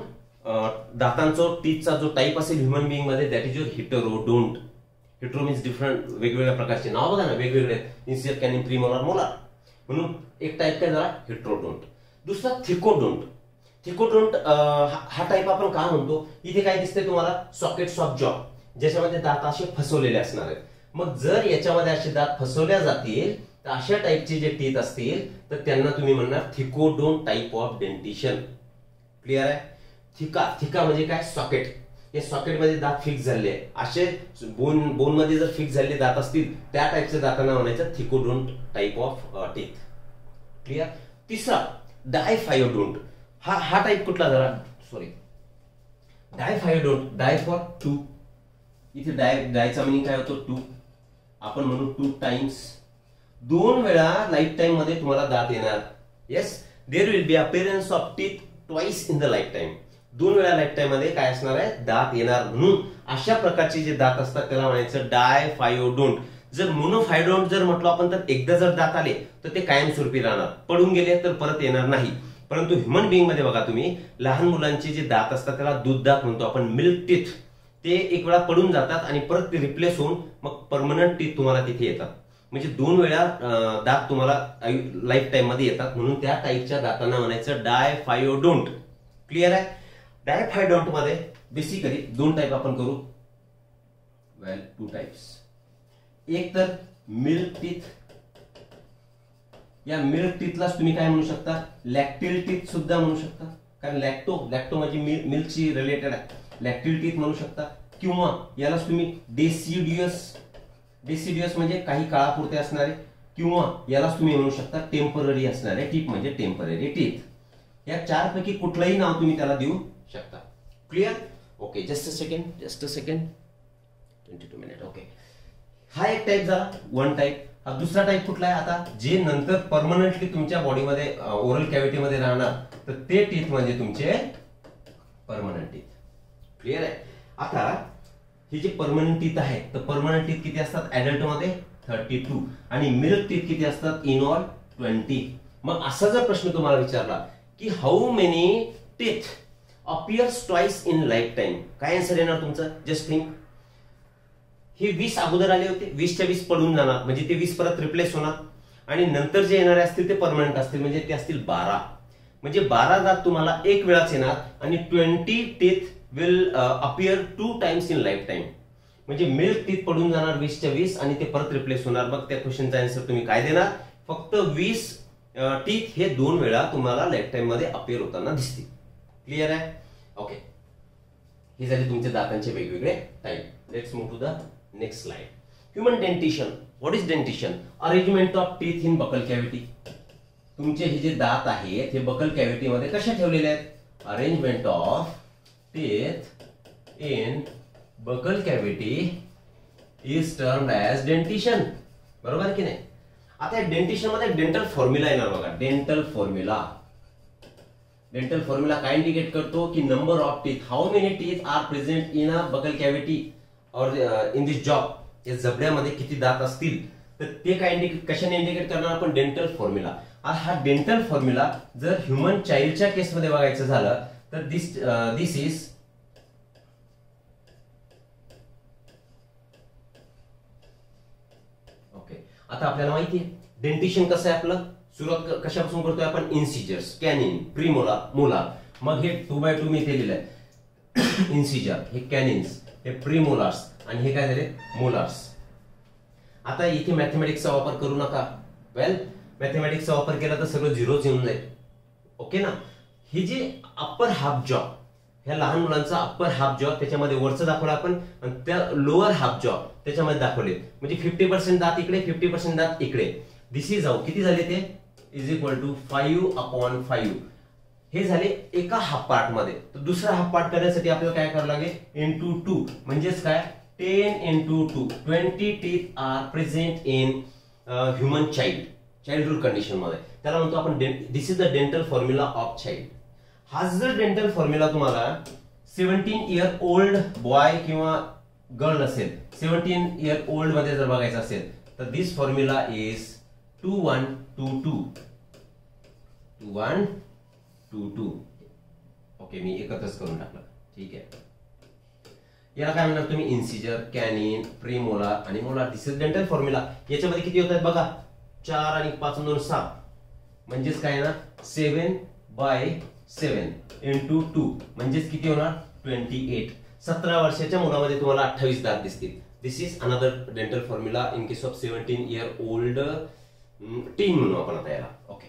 दातांचा टीथचा जो टाइप असेल ह्युमन बीइंग मध्ये that is your heterodont. Hetero means different, वेगवेगळ्या प्रकारचे. नाव बघा ना, वेगवेगळे इन्सिजर, स्कॅनिन, प्रीमोलर, मोलर. म्हणून एक टाइप काय झाला हिटरोडोन्ट. दुसरा थिकोडोन्ट. थिकोडोन्ट हा टाइप आपण काय म्हणतो, इथे काय दिसते तुम्हाला सॉकेट्स ऑफ जॉ, ज्याच्यामध्ये दात असे फसवलेले असणार आहेत. मग जर याच्यामध्ये असे दात फसवल्या जातील तर अशा टाइपचे जे टीथ असतील तर त्यांना तुम्ही म्हणणार thecodont type of dentition. Clear आहे. थिका थिका म्हणजे काय सॉकेट. या सॉकेट मध्ये दात फिक्स झाले, असे बोन बोन मध्ये जर फिक्स झाले दात असतील त्या टाइपचे दातांना म्हणायचं thecodont type of teeth. Clear. तिसरा डायफायोडोन्ट. हा हा टाइप कुठला झाला, sorry diphyodont. Di for two, इथे डाय डायचा मिनिंग काय होतो टू, आपण म्हणू टू टाइम्स. दोन वेळा लाइफ टाइम मध्ये तुम्हाला दात येणार. Yes, there will be appearance of teeth twice in the life time. दोन वेळा लाइफ टाइम मध्ये काय असणार आहे दात येणार. म्हणून अशा प्रकारचे जे दात असतात त्याला म्हणायचं डायफायोडोन्ट. जर मोनोफायोडोन्ट जर म्हटलं आपण तर एकदा जर दात आले तर ते कायमस्वरूपी राहणार, पडून गेले तर परत येणार नाही. परंतु ह्युमन बीइंग मध्ये बघा तुम्ही, लहान मुलांचे जे दात असतात त्याला दूध दात म्हणतो आपण, मिल्क टीथ. ते एक वेळा पडून जातात आणि परत ते रिप्लेस होऊन मग परमनंट टीथ तुम्हाला तिथे येतात. म्हणजे दोन वेळा दात तुम्हाला लाईफ टाइम मध्ये येतात, म्हणून त्या टाइपच्या दातांना म्हणायचं डायफायोडोन्ट. क्लिअर आहे. डायफायोडोन्ट मध्ये बेसिकली दोन टाइप आपण करू, वेल टू टाइप्स. एक तर मिल्क टीथ. या मिल्क टीथलाच तुम्ही काय म्हणू शकता लॅक्टिल टीथ सुद्धा म्हणू शकता, कारण लॅक्टो लॅक्टो म्हणजे मिल्कशी रिलेटेड आहे, लॅक्टिल टीथ म्हणू शकता. किंवा यालाच तुम्ही डेसिड्युअस, डेसिड्युअस म्हणजे काही काळापुरते असणारे, किंवा यालाच तुम्ही म्हणू शकता टेम्पररी असणारे टीथ म्हणजे टेम्पररी टीथ. या चारपैकी कुठलंही नाव तुम्ही त्याला देऊ शकता. Clear. Okay, just a second, just a second, twenty two minute. Okay, हा एक टाइप झाला, वन टाइप. हा दुसरा टाइप कुठला आहे आता, जे नंतर परमनंटली तुमच्या बॉडीमध्ये ओरल कॅव्हिटीमध्ये राहणार, तर ते टीथ म्हणजे तुमचे परमनंट टीथ. क्लियर आहे. आता हे जे परमनंट टीथ आहेत तर परमनंट टीथ किती असतात ऍडल्ट मध्ये थर्टी टू, आणि मिल्क टीथ किती असतात इन ऑल ट्वेंटी. मग असा जर प्रश्न तुम्हाला विचारला की how many teeth appears twice in life time, काय आन्सर येणार तुमचं. जस्ट थिंक, हे वीस अगोदर आले होते, वीसच्या वीस पडून जाणार म्हणजे ते वीस परत रिप्लेस होणार, आणि नंतर जे येणारे असतील ते परमनंट असतील म्हणजे ते असतील बारा. म्हणजे बारा दात तुम्हाला एक वेळाच येणार, आणि twenty teeth will uh, appear two times in lifetime. म्हणजे मिल्क टीथ पडून जाणार वीसच्या वीस आणि ते परत रिप्लेस होणार. मग त्या क्वेश्चनचा आन्सर तुम्ही काय देणार, फक्त वीस टीथ हे दोन वेळा तुम्हाला लाईफ टाइम मध्ये अपियर होताना दिसतील. क्लिअर आहे. ओके, हे झाले तुमच्या दातांचे वेगवेगळे type. Let's move to the next slide. Human dentition. What is dentition. Arrangement of teeth in buccal cavity. तुमचे हे जे दात आहेत हे बकल कॅव्हिटी मध्ये कशा ठेवलेले आहेत, arrangement of teeth in buccal cavity is termed as dentition. बरोबर की नाही. आता डेंटिशन मध्ये डेंटल फॉर्म्युला येणार बघा, डेंटल फॉर्म्युला. डेंटल फॉर्म्युला काय इंडिकेट करतो की number of teeth, how many teeth are present in a buccal cavity और इन दिस जॉब. या जबड्यामध्ये किती दात असतील तर ते काय इंडिकेट कशाने इंडिकेट करणार आपण, डेंटल फॉर्म्युला. हा डेंटल फॉर्म्युला जर ह्युमन चाइल्डच्या केसमध्ये बघायचं झालं तर दिस दिस इज ओके. आता आपल्याला माहिती आहे डेंटिशन कसं आहे आपलं, सुरुवात कशापासून करतोय आपण, इन्सिजर्स, स्कॅनिन, प्रीमोलर, मोलर. मग हे टू बाय टू मी इथे लिहिलं आहे, इन्सिजर, हे कॅनिन्स, हे प्रीमोलर्स, आणि हे काय झाले मोलर्स. आता इथे मॅथमॅटिक्सचा वापर करू नका. वेल, मॅथमॅटिक्सचा वापर केला तर सगळं झिरोच येऊन जाईल. ओके ना. हे जे अप्पर हाफ जॉ, ह्या लहान मुलांचा अप्पर हाफ जॉ त्याच्यामध्ये वरचं दाखवलं आपण, आणि त्या लोअर हाफ जॉ त्याच्यामध्ये दाखवले. म्हणजे फिफ्टी पर्सेंट दात इकडे, फिफ्टी पर्सेंट दात इकडे. दिस इज हाऊ, किती झाले ते is equal to five upon five. हे झाले एका हाफ पार्ट मध्ये. तर दुसरा हाफ पार्ट करण्यासाठी आपल्याला काय करावं लागेल, इंटू टू म्हणजेच काय ten into two. Twenty teeth are present in human child, childhood condition मध्ये. त्याला म्हणतो आपण, this is the dental formula of child. हाजर डेंटल फॉर्म्युला तुम्हाला सेव्हन्टीन इयर ओल्ड बॉय किंवा गर्ल असेल, सेव्हन्टीन इयर ओल्ड मध्ये जर बघायचं असेल तर this formula is two one two two two one two two. Okay, मी एकत्रच करून टाकलं. ठीक आहे, याला काय म्हणणार तुम्ही? इन्सिजर, कॅनिन, प्रीमोलार आणि molar. This is dental formula. याच्यामध्ये किती होतात बघा, चार आणि पाच दोन सहा, म्हणजेच काय ना seven by seven into two म्हणजेच किती होणार ट्वेंटी एट. सतरा वर्षाच्या मुलामध्ये तुम्हाला अठ्ठावीस दात दिसतील. This is another dental formula in case of seventeen year old teen म्हणून आपण आता याला. ओके,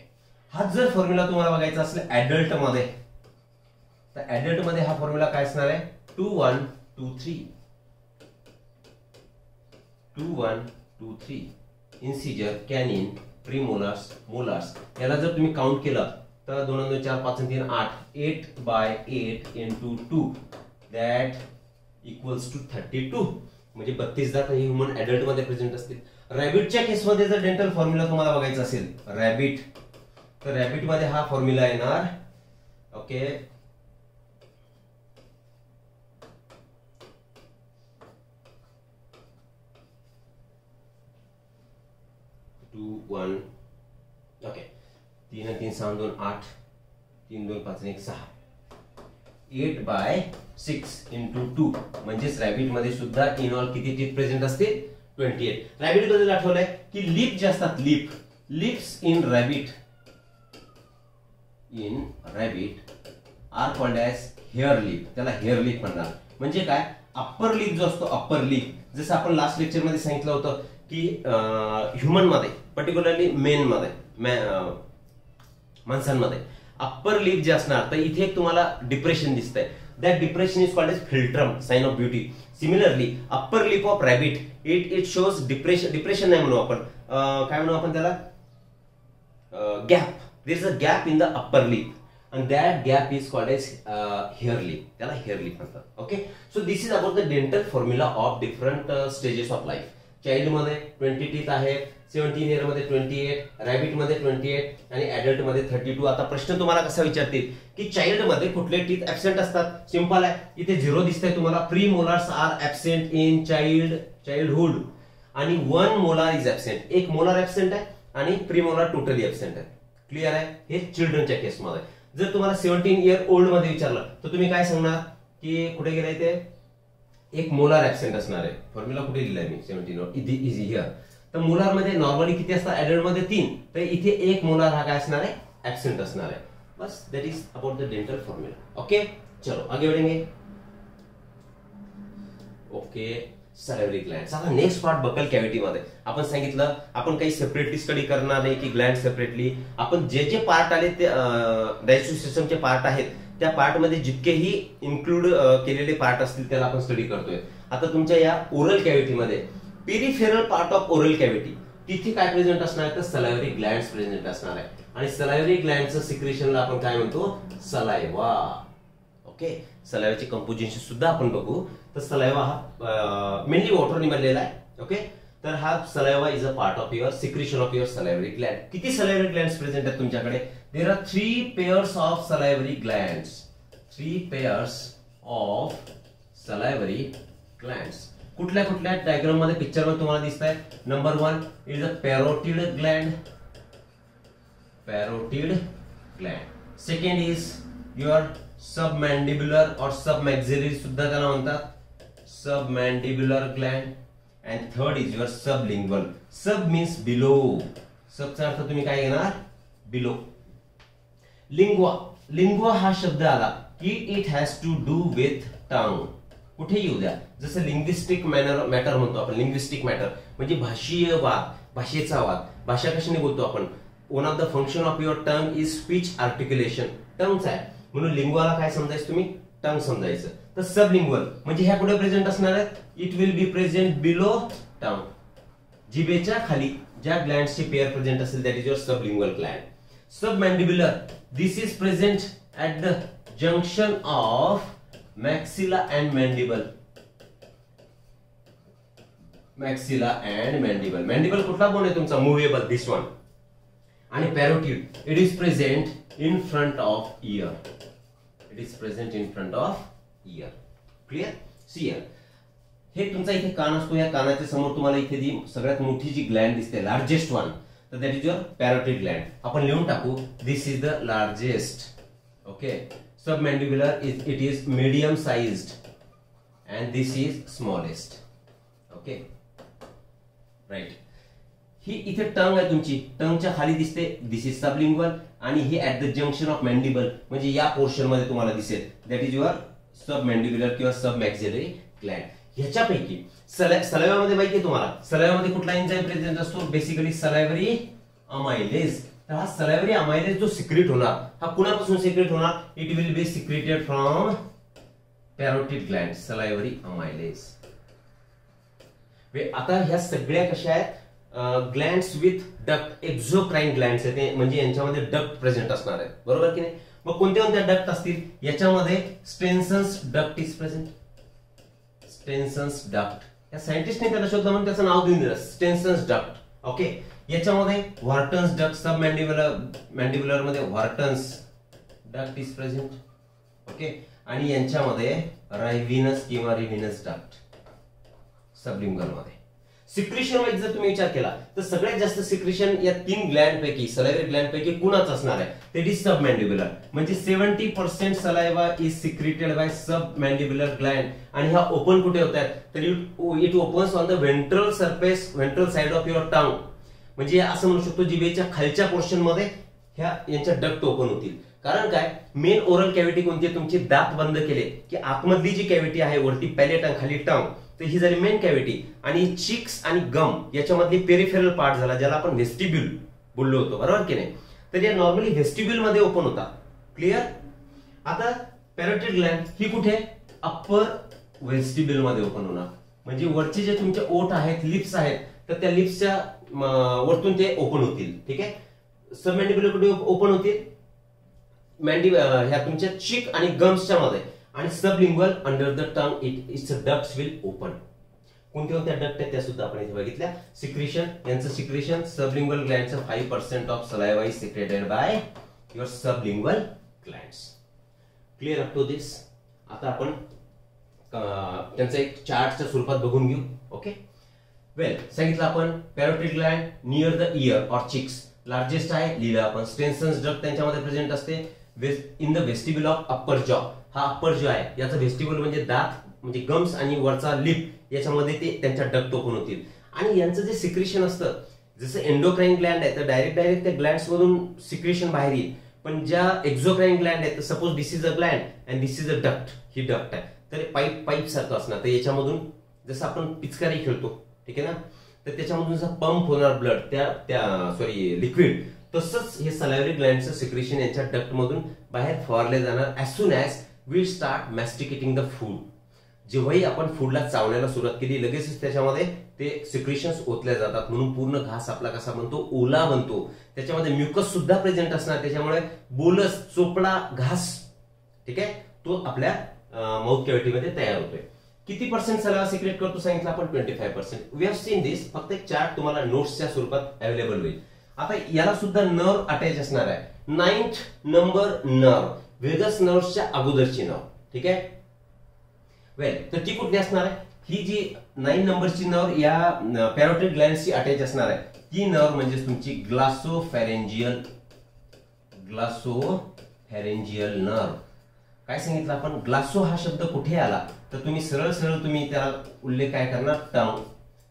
हाच जर फॉर्म्युला तुम्हाला बघायचा असेल ऍडल्ट मध्ये तर ऍडल्ट मध्ये हा फॉर्म्युला काय असणार आहे two one two three two one two three. Incisor, canine, premolars, molars याला जर तुम्ही काउंट केलं तर दोन दोन चार पाच तीन आठ, eight by eight into two that equals to thirty two. म्हणजे बत्तीस दात हे ह्युमन ऍडल्ट मध्ये प्रेझेंट असतील. रॅबिटच्या केसमध्ये जर डेंटल फॉर्म्युला तुम्हाला बघायचा असेल रॅबिट तर रॅबिट मध्ये हा फॉर्म्युला येणार ओके टू वन. ओके, तीन तीन सात दोन आठ, तीन दोन पाच एक सहा, eight by six into two म्हणजेच रॅबिट मध्ये सुद्धा इनऑल किती टीथ प्रेझेंट असते ट्वेंटी एट. रॅबिट बद्दल आठवलंय की लिप जे असतात lip lips in rabbit in rabbit are called as hare lip. त्याला हेअर लिप म्हणणार. म्हणजे काय अप्पर लिप जो असतो अप्पर लिप जसं आपण लास्ट लेक्चर मध्ये सांगितलं होतं की ह्युमन मध्ये पर्टिक्युलरली मेन मध्ये माणसांमध्ये अप्पर लिप जे असणार तर इथे एक तुम्हाला डिप्रेशन दिसतंय. That depression is called as philtrum, sign of beauty. Similarly upper lip of rabbit it it shows depression. Depression नाही म्हणू आपण, काय म्हणू आपण त्याला gap. There is a gap in the upper lip and that gap is called as uh, hair lip. Tela hair lip म्हणतात. Okay, so this is about the dental formula of different stages of life. Child मध्ये twenty teeth आहेत, seventeen year मध्ये twenty eight, rabbit मध्ये twenty eight आणि adult मध्ये thirty two. आता प्रश्न तुम्हाला कसा विचारतील की चाइल्ड मध्ये कुठले टीथ ऍब्सेंट असतात? सिंपल आहे, इथे झिरो दिसतंय तुम्हाला. Premolars are absent in child childhood आणि वन मोलार इज ऍब्सेंट. एक मोलार ऍब्सेंट आहे आणि प्री मोलार टोटली ऍब्सेंट आहे. क्लियर आहे? हे चिल्ड्रनच्या केस मध्ये. जर तुम्हाला सेव्हन्टीन इयर ओल्ड मध्ये विचारलं तर तुम्ही काय सांगणार की कुठे गेलाय ते एक मोलार ऍब्सेंट असणार आहे. फॉर्म्युला कुठे लिहिलाय मी सेव्हन्टीन इजी हिअर. तर मोलार मध्ये नॉर्मली किती असतात ऍडल्ट मध्ये तीन, तर इथे एक मोलार हा काय असणार आहे ऍब्सेंट असणार आहे. बस that is about the dental formula. Okay, चलो आगे बढ़ेंगे. Okay, salivary gland. आता नेक्स्ट पार्ट बकल कॅव्हिटी मध्ये आपण सांगितलं आपण काही सेपरेटली स्टडी करणार नाही की ग्लँड सेपरेटली. आपण जे जे पार्ट आले ते डायजेस्टिव्ह सिस्टमचे पार्ट आहेत त्या पार्टमध्ये जितकेही इन्क्लूड केलेले पार्ट असतील त्याला आपण स्टडी करतोय. आता तुमच्या या ओरल कॅव्हिटीमध्ये peripheral part of oral cavity तिथे काय प्रेझेंट असणार आहे तर सलायव्हरी ग्लँड्स प्रेझेंट असणार आहे. आणि सलायव्हरी ग्लँडचं सिक्रेशनला आपण काय म्हणतो सलायवा. ओके, सलायवाचे कंपोजिशन सुद्धा आपण बघू. तर सलायवा हा मेनली वॉटरने बनलेला आहे. ओके, तर हा saliva is a part of your secretion of your salivary gland. किती सलायव्हरी ग्लँड्स प्रेझेंट आहेत तुमच्याकडे? There are three pairs of salivary glands. Three pairs of salivary glands कुठल्या कुठल्या डायग्राम मध्ये पिक्चर मध्ये तुम्हाला दिसत आहे. Number one is a parotid gland, parotid gland. Second is your submandibular और सबमैक्सिलरी सुद्धा त्याला म्हणतात submandibular gland. And third is your sublingual. Sub means below. सबचा अर्थ तुम्ही काय घेणार बिलो. लिंग्वा, लिंग्वा हा शब्द आला की it has to do with tongue. कुठेही येऊ द्या, जसं लिंग्विस्टिक मॅनर मॅटर म्हणतो आपण. लिंग्विस्टिक मॅटर म्हणजे भाषीय वाद, भाषेचा वाद. भाषा कशाने बोलतो आपण? One of the function of your tongue is speech articulation. टंगचा आहे म्हणून लिंग्वाला काय समजायचं तुम्ही टंग समजायचं. तर सब लिंग्वल म्हणजे ह्या कुठे प्रेझेंट असणार आहेत? It will be present below tongue, जिभेच्या खाली ज्या ग्लँडची पेअर प्रेझेंट असेल that is your sublingual gland. Submandibular this is present at the junction of maxilla and mandible. Maxilla and mandible. Mandible कुठला bone आहे तुमचा movable this one. आणि parotid it is present in front of ear. it is present in front of ear. Clear. See ear हे तुमचा इथे कान असतो. या कानाच्या समोर तुम्हाला इथे जी सगळ्यात मोठी जी ग्लँड दिसते, लार्जेस्ट वन, तर that is your parotid gland. आपण लिहून टाकू, this is the largest. Okay, submandibular is it is medium sized and this is smallest. okay, right. ही इथे टंग आहे तुमची, टंगच्या खाली दिसते, दिस इज सबलिंग्वल, आणि हे at the junction of mandible, म्हणजे या पोर्शन मध्ये तुम्हाला दिसेल, दॅट इज युअर सबमॅन्डिब्युलर किंवा सबमॅक्सिलरी ग्लँड. ह्याच्यापैकी सलाव्यामध्ये माहिती आहे तुम्हाला, सलाव्यामध्ये कुठला एन्झाइम प्रेझेंट असतो? Basically salivary amylase. तर हा सलाव्हरी अमायलेज जो सिक्रेट होणार, हा कुणापासून सिक्रेट होणार? It will be secreted from parotid gland, salivary amylase. वे आता ह्या सगळ्या कशा आहेत? Glands with duct, exocrine glands आहेत, म्हणजे यांच्यामध्ये डक्ट प्रेझेंट असणार आहे, बरोबर की नाही? मग कोणत्या कोणत्या डक्ट असतील? याच्यामध्ये स्टेन्सन्स डक्ट इज प्रेझेंट. स्टेन्सन्स डक्ट, या सायंटिस्टने त्याला शोधलं म्हणून त्याचं नाव देऊन दिलं, स्टेन्सन्स डक्ट. ओके, याच्यामध्ये व्हॉर्टन्स डक्ट, सब मॅन्डिब्युलर मॅन्डिब्युलर मध्ये Wharton's duct is present. Okay, आणि यांच्यामध्ये रायव्हिनस किंवा रिव्हिनस डक्ट सबलिंग्वल मध्ये. सिक्रिशन वाईज जर तुम्ही विचार केला तर सगळ्यात जास्त सिक्रिशन या तीन ग्लँड पैकी, सलायव्हरी ग्लँड पैकी कुणाच असणार आहे? ते इज सबमॅन्डिब्युलर. म्हणजे seventy percent saliva is secreted by submandibular gland. आणि हा ओपन कुठे होत आहेत? तर it opens on the ventral surface, ventral side of your tongue. म्हणजे असं म्हणू शकतो जिभेच्या खालच्या पोर्शन मध्ये ह्या यांच्या डक्ट ओपन होतील. कारण काय, मेन ओरल कॅव्हिटी कोणती आहे तुमची? दात बंद केले की आतमधली जी कॅव्हिटी आहे, वरती पॅलेट आणि खाली टंग, तर ही झाली मेन कॅव्हिटी. आणि चिक्स आणि गम याच्यामधली पेरिफेरल पार्ट झाला, ज्याला आपण व्हेस्टिब्युल बोललो होतो, बरोबर की नाही? तर या नॉर्मली व्हेस्टिब्युल मध्ये ओपन होता. क्लिअर. आता पॅरोटिड ग्लँड ही कुठे? अप्पर व्हेस्टिब्युल मध्ये ओपन होणार. म्हणजे वरचे जे तुमचे ओठ आहेत, लिप्स आहेत, तर त्या लिप्सच्या वरतून ते ओपन होतील. ठीक आहे. सबमॅन्डिब्युलर कुठे ओपन होतील? मॅन्डी ह्या तुमच्या चिक आणि गम्सच्या मध्ये. आणि sublingual under the tongue, it its ducts will open. कोणत्या कोणत्या डक्ट आहेत त्या सुद्धा आपण इथे बघितल्या. सिक्रेशन, यांचं सिक्रेशन सबलिंग्वल ग्लँडचं five percent of saliva is secreted by your sublingual glands. Clear up to this. आता आपण त्यांचा एक चार्टच्या स्वरूपात बघून घेऊ. ओके, वेल सांगितलं आपण, parotid gland near the ear or cheeks largest आहे, लिहिलं आपण. स्टेन्सन्स डक्ट त्यांच्यामध्ये प्रेझेंट असते in the vestibule of upper jaw. हा अप्पर जॉ आहे, याचा व्हेस्टिब्युल म्हणजे दात, म्हणजे गम्स आणि वरचा लिप, याच्यामध्ये ते त्यांच्या डक्ट ओपन होतील. आणि यांचं जे सिक्रेशन असतं, जसं एंडोक्राइन ग्लँड आहे तर डायरेक्ट डायरेक्ट त्या ग्लँड्स मधून सिक्रेशन बाहेर येईल. पण ज्या एक्झोक्राइन ग्लँड आहे, suppose this is a gland and this is a duct, ही डक्ट आहे, तर पाईप पाईप सारखं असणार. तर याच्यामधून जसं आपण पिचकारी खेळतो, ठीक आहे ना, तर त्याच्यामधून जसा पंप होणार ब्लड, त्या त्या सॉरी लिक्विड, तसंच हे सलायव्हरी ग्लँडचं सिक्रेशन यांच्या डक्ट मधून बाहेर फवारले जाणार. As soon as we start masticating the food, जेव्हाही आपण फूडला चावण्याला सुरुवात केली, लगेचच त्याच्यामध्ये ते सिक्रेशन्स ओतल्या जातात. म्हणून पूर्ण घास आपला कसा बनतो? ओला बनतो. त्याच्यामध्ये म्युकस सुद्धा प्रेझेंट असणार, त्याच्यामुळे बोलस, चोपडा घास, ठीक आहे, तो आपल्या माउथ कॅव्हिटीमध्ये तयार होतोय. किती पर्सेंट सलायवा सिक्रेट करतो सांगितलं आपण? Twenty five percent. We have seen this. फक्त एक चार्ट तुम्हाला नोट्सच्या स्वरूपात अवेलेबल होईल. आता याला सुद्धा नर्व अटॅच असणार आहे. नाइन्थ नंबर नर्व, वेगस नर्व्हच्या अगोदरची नर्व, ठीक आहे. वेल, तर ती कुठली असणार आहे? ही जी नाइन नंबरची नर्व या पॅरोटिड ग्लँडशी अटॅच असणार आहे, ती नर्व म्हणजे तुमची ग्लासोफॅरेंजियल, ग्लासोफॅरेंजियल नर्व. काय सांगितलं आपण? ग्लासो हा शब्द कुठे आला? तर तुम्ही सरळ सरळ तुम्ही त्याला उल्लेख काय करणार? टंग,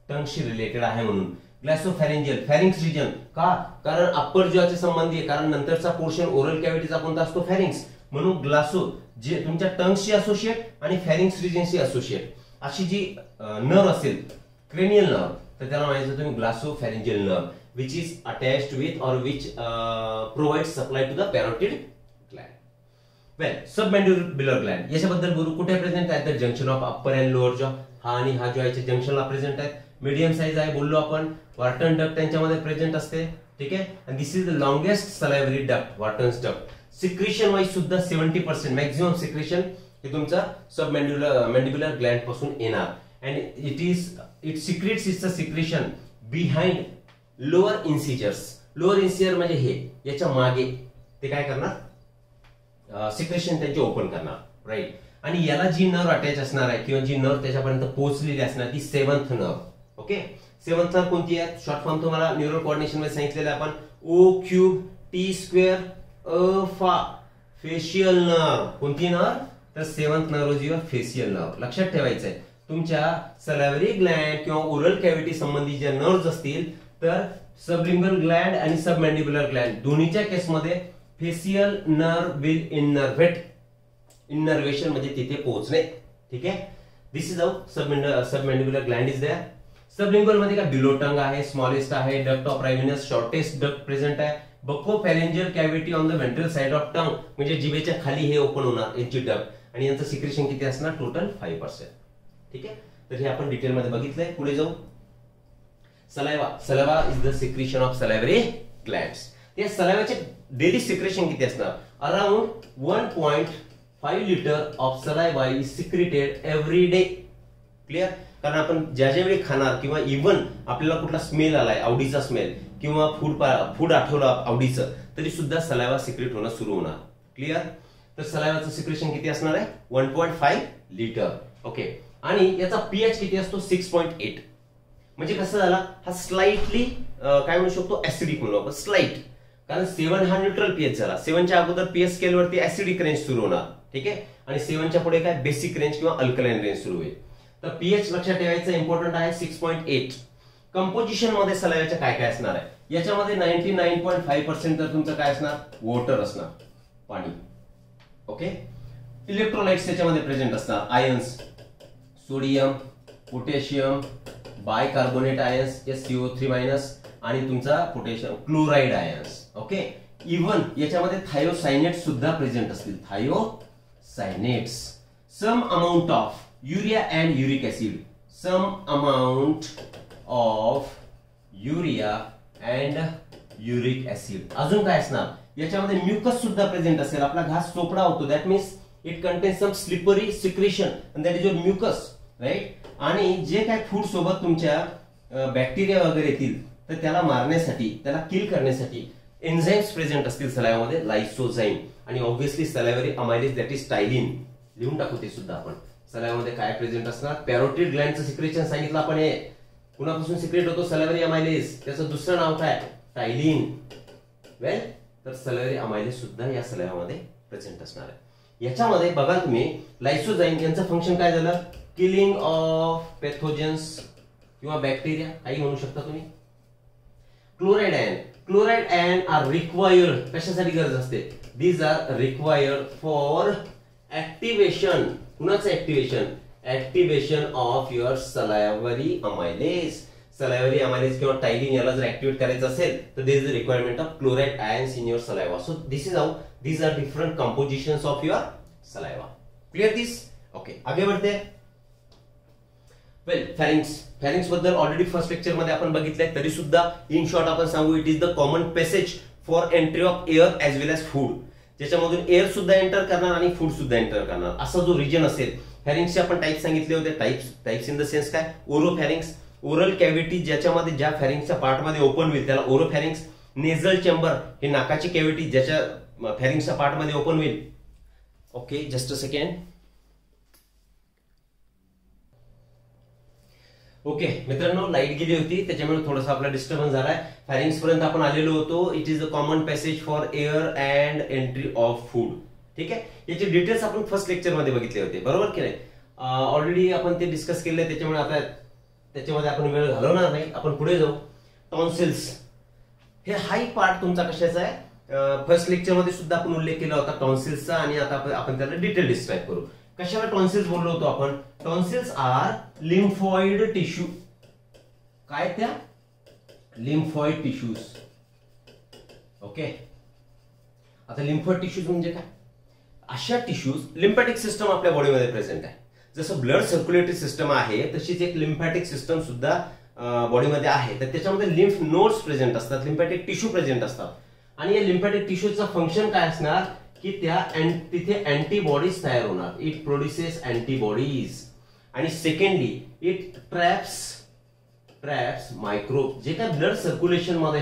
टंगशी रिलेटेड आहे म्हणून. ग्लॅसोफॅरेंजियल, फॅरिंग्स रिजन का? कारण अप्पर जॉचे संबंधी आहे, कारण नंतरचा पोर्शन ओरल कॅव्हिटीचा कोणता असतो? फॅरिंग्स. म्हणून ग्लासो जे तुमच्या टंगशी असोसिएट आणि फॅरिंग्स रिजनशी असोसिएट अशी जी नर्व असेल, क्रेनियल नर्व, तर त्याला म्हणायचं तुम्ही glossopharyngeal nerve, which is attached with or which provide supply to the parotid gland. Well, submandibular gland याच्याबद्दल बोलू. कुठे प्रेझेंट आहे? The junction of upper and lower jaw. हा आणि हा जॉ याच्या जंक्शनला प्रेझेंट आहेत. मीडियम साइज आहे बोललो आपण. वार्टन डक्ट त्यांच्यामध्ये प्रेझेंट असते, ठीक आहे. आणि this is the longest salivary duct, Wharton's duct. Secretion wise सुद्धा सेव्हन्टी पर्सेंट मॅक्झिमम सिक्रेशन हे तुमचा सबमॅन्डिब्युलर मॅन्डिब्युलर ग्लँड पासून येणार. And it is it secretes is the secretion behind lower incisors. Lower incisor म्हणजे हे याच्या मागे ते काय करणार? सिक्रेशन त्यांचे ओपन करणार राइट। आणि याला जी नर्व अटॅच असणार आहे किंवा जी नर्व त्याच्यापर्यंत पोहोचलेली असणार ती seventh nerve okay. Seventh nerve कोणती आहे शॉर्ट फॉर्म तुम्हाला न्यूरल कोऑर्डिनेशन मध्ये सांगितलेलं आपण ओ क्यूब टी स्क्वेअर अ फा फेशियल नर्व कोणती नर्व तर सेवन्थ नर्व जी फेशियल नर्व लक्षात ठेवायचं आहे। तुमच्या सॅलॅवरी ग्लँड किंवा ओरल कॅव्हिटी संबंधी ज्या नर्व्स असतील तर सबलिंगल ग्लँड आणि सबमॅन्डिब्युलर ग्लँड दोन्हीच्या केस मध्ये facial nerve will innervate innervation म्हणजे तिथे पोहोचणे ठीक आहे। This is out submandibular gland is there. Sublingual मध्ये का बिलो टंग आहे स्मॉलेस्ट आहे duct of Rivinus shortest duct present आहे। बको फॅरेंजियल cavity on the ventral side of tongue म्हणजे जिभेच्या खाली हे ओपन होणार यांची डक्ट आणि यांचं सिक्रेशन किती असणार टोटल पाच टक्के ठीक आहे। तर हे आपण डिटेल मध्ये बघितलंय पुढे जाऊ। Saliva saliva is the secretion of salivary glands. या सलाइवाचे डेली सिक्रेशन किती असणार around one point five litre of saliva is secreted every day clear. कारण आपण ज्या ज्या वेळी खाणार किंवा इवन आपल्याला कुठला स्मेल आलाय आवडीचा स्मेल किंवा फूड फूड आठवलं आवडीचं तरी सुद्धा सलाइवा सिक्रेट होणं सुरू होणार क्लियर। तर सलाइवाचं सिक्रेशन किती असणार आहे one point five litre okay. आणि याचा पीएच किती असतो सिक्स पॉइंट एट म्हणजे कसं झाला हा स्लाइटली काय म्हणू शकतो ऍसिडिक म्हणू आपण स्लाइट कारण सेवन हा न्यूट्रल पीएच झाला सेवन च्या अगोदर पीएच स्केल वरती ऍसिडिक रेंज सुरू होणार ठीक आहे। आणि सेवन च्या पुढे काय बेसिक रेंज किंवा अल्कलाइन रेंज सुरू होईल। तर पीएच लक्षात ठेवायचं इम्पॉर्टंट आहे सिक्स पॉइंट एट। कंपोजिशन मध्ये सलाइवाचे काय काय असणार आहे याच्यामध्ये ninety nine point five percent तर तुमचं काय असणार वॉटर असणार पाणी ओके। इलेक्ट्रोलाइट्स याच्यामध्ये प्रेझेंट असणार ions sodium potassium bicarbonate ions S C O three minus आणि तुमचा potassium chloride ions okay. Even याच्यामध्ये थायोसायनेट सुद्धा प्रेझेंट असतील thiocyanates some amount of urea and uric acid some amount of urea and uric acid. अजून काय असणार याच्यामध्ये mucus सुद्धा प्रेझेंट असेल आपला घास चोपडा होतो that means it contains some slippery secretion and that is your mucus right. आणि जे काय फूड सोबत तुमच्या बॅक्टेरिया वगैरे येतील तर त्याला मारण्यासाठी त्याला किल करण्यासाठी एन्झाइम्स प्रेझेंट असतील सलाइवामध्ये लायसोझाइम आणि obviously salivary amylase that is ptyalin लिहून टाकू ते सुद्धा आपण। सलाइवामध्ये काय प्रेझेंट असणार पॅरोटिड ग्लँडचं सिक्रेशन सांगितलं आपण हे कुणापासून सिक्रेट होतो सलाइवरी अमायलेज त्याचं दुसरं नाव काय टायलिन वेल। तर सलाइवरी अमायलेज सुद्धा या सलाइवामध्ये प्रेझेंट असणार आहे। याच्यामध्ये बघा तुम्ही लायसोझाइम यांचं फंक्शन काय झालं किलिंग ऑफ पॅथोजन्स किंवा बॅक्टेरिया काही म्हणू शकता तुम्ही। Chloride ion chloride ion are required कशासाठी गरज असते these are required for activation कुणाचं activation activation of your salivary amylase. Salivary amylase किंवा टायलिन याला जर ऍक्टिव्हेट करायचं असेल तर this is the requirement of chloride ions in your saliva. So this is how these are different compositions of your saliva clear this okay. आगे बढ़ते हैं well फॅरिंक्स फॅरिंक्स बद्दल ऑलरेडी फर्स्ट लेक्चर मध्ये आपण बघितलंय तरी सुद्धा इन शॉर्ट आपण सांगू it is the common passage for entry of air as well as food ज्याच्यामधून एअर सुद्धा एंटर करणार आणि फूड सुद्धा एंटर करणार असा जो रिजन असेल। फॅरिंक्सचे आपण टाइप सांगितले होते types types in the sense काय ओरो फॅरिंक्स ओरल कॅव्हिटी ज्याच्यामध्ये ज्या फॅरिंक्सच्या पार्ट मध्ये ओपन होईल त्याला ओरो फॅरिंक्स। नेझल चेंबर हे नाकाची कॅव्हिटी ज्याच्या फॅरिंक्सच्या पार्ट मध्ये ओपन होईल okay just a second okay okay, मित्रांनो लाईट गेली होती त्याच्यामुळे थोडासा आपला डिस्टर्बन्स झालाय। फॅरिंक्स पर्यंत आपण आलेलो होतो it is a common passage for air and entry of food ठीक आहे। याचे डिटेल्स आपण फर्स्ट लेक्चर मध्ये बघितले होते बरोबर की नाही ऑलरेडी आपण ते डिस्कस केले त्याच्यामुळे आता त्याच्यामध्ये आपण वेळ घालवणार नाही आपण पुढे जाऊ। टॉन्सिल्स हे हाय पार्ट तुमचा कशाचा आहे फर्स्ट लेक्चर मध्ये सुद्धा आपण उल्लेख केला होता टॉन्सिल्सचा आणि आता आपण त्याला डिटेल डिस्क्राईब करू। कशाला टॉन्सिल्स बोललो होतो आपण टॉन्सिल्स आर लिम्फॉइड टिश्यू काय त्या लिम्फॉइड टिश्यूज ओके। आता लिम्फॉइड टिश्यूज म्हणजे काय अशा टिश्यूज लिम्फॅटिक सिस्टम आपल्या बॉडीमध्ये प्रेझेंट आहे जसं ब्लड सर्क्युलेटरी सिस्टम आहे तशीच एक लिम्फॅटिक सिस्टम सुद्धा बॉडीमध्ये आहे तर त्याच्यामध्ये लिम्फ नोड्स प्रेझेंट असतात लिम्फॅटिक टिश्यू प्रेझेंट असतात। आणि या लिम्फॅटिक टिश्यूचं फंक्शन काय असणार की त्या तिथे अँटीबॉडीज तयार होणार इट प्रोड्युसेस अँटीबॉडीज। आणि secondly it traps traps microbe जे काय ब्लड सर्क्युलेशन मध्ये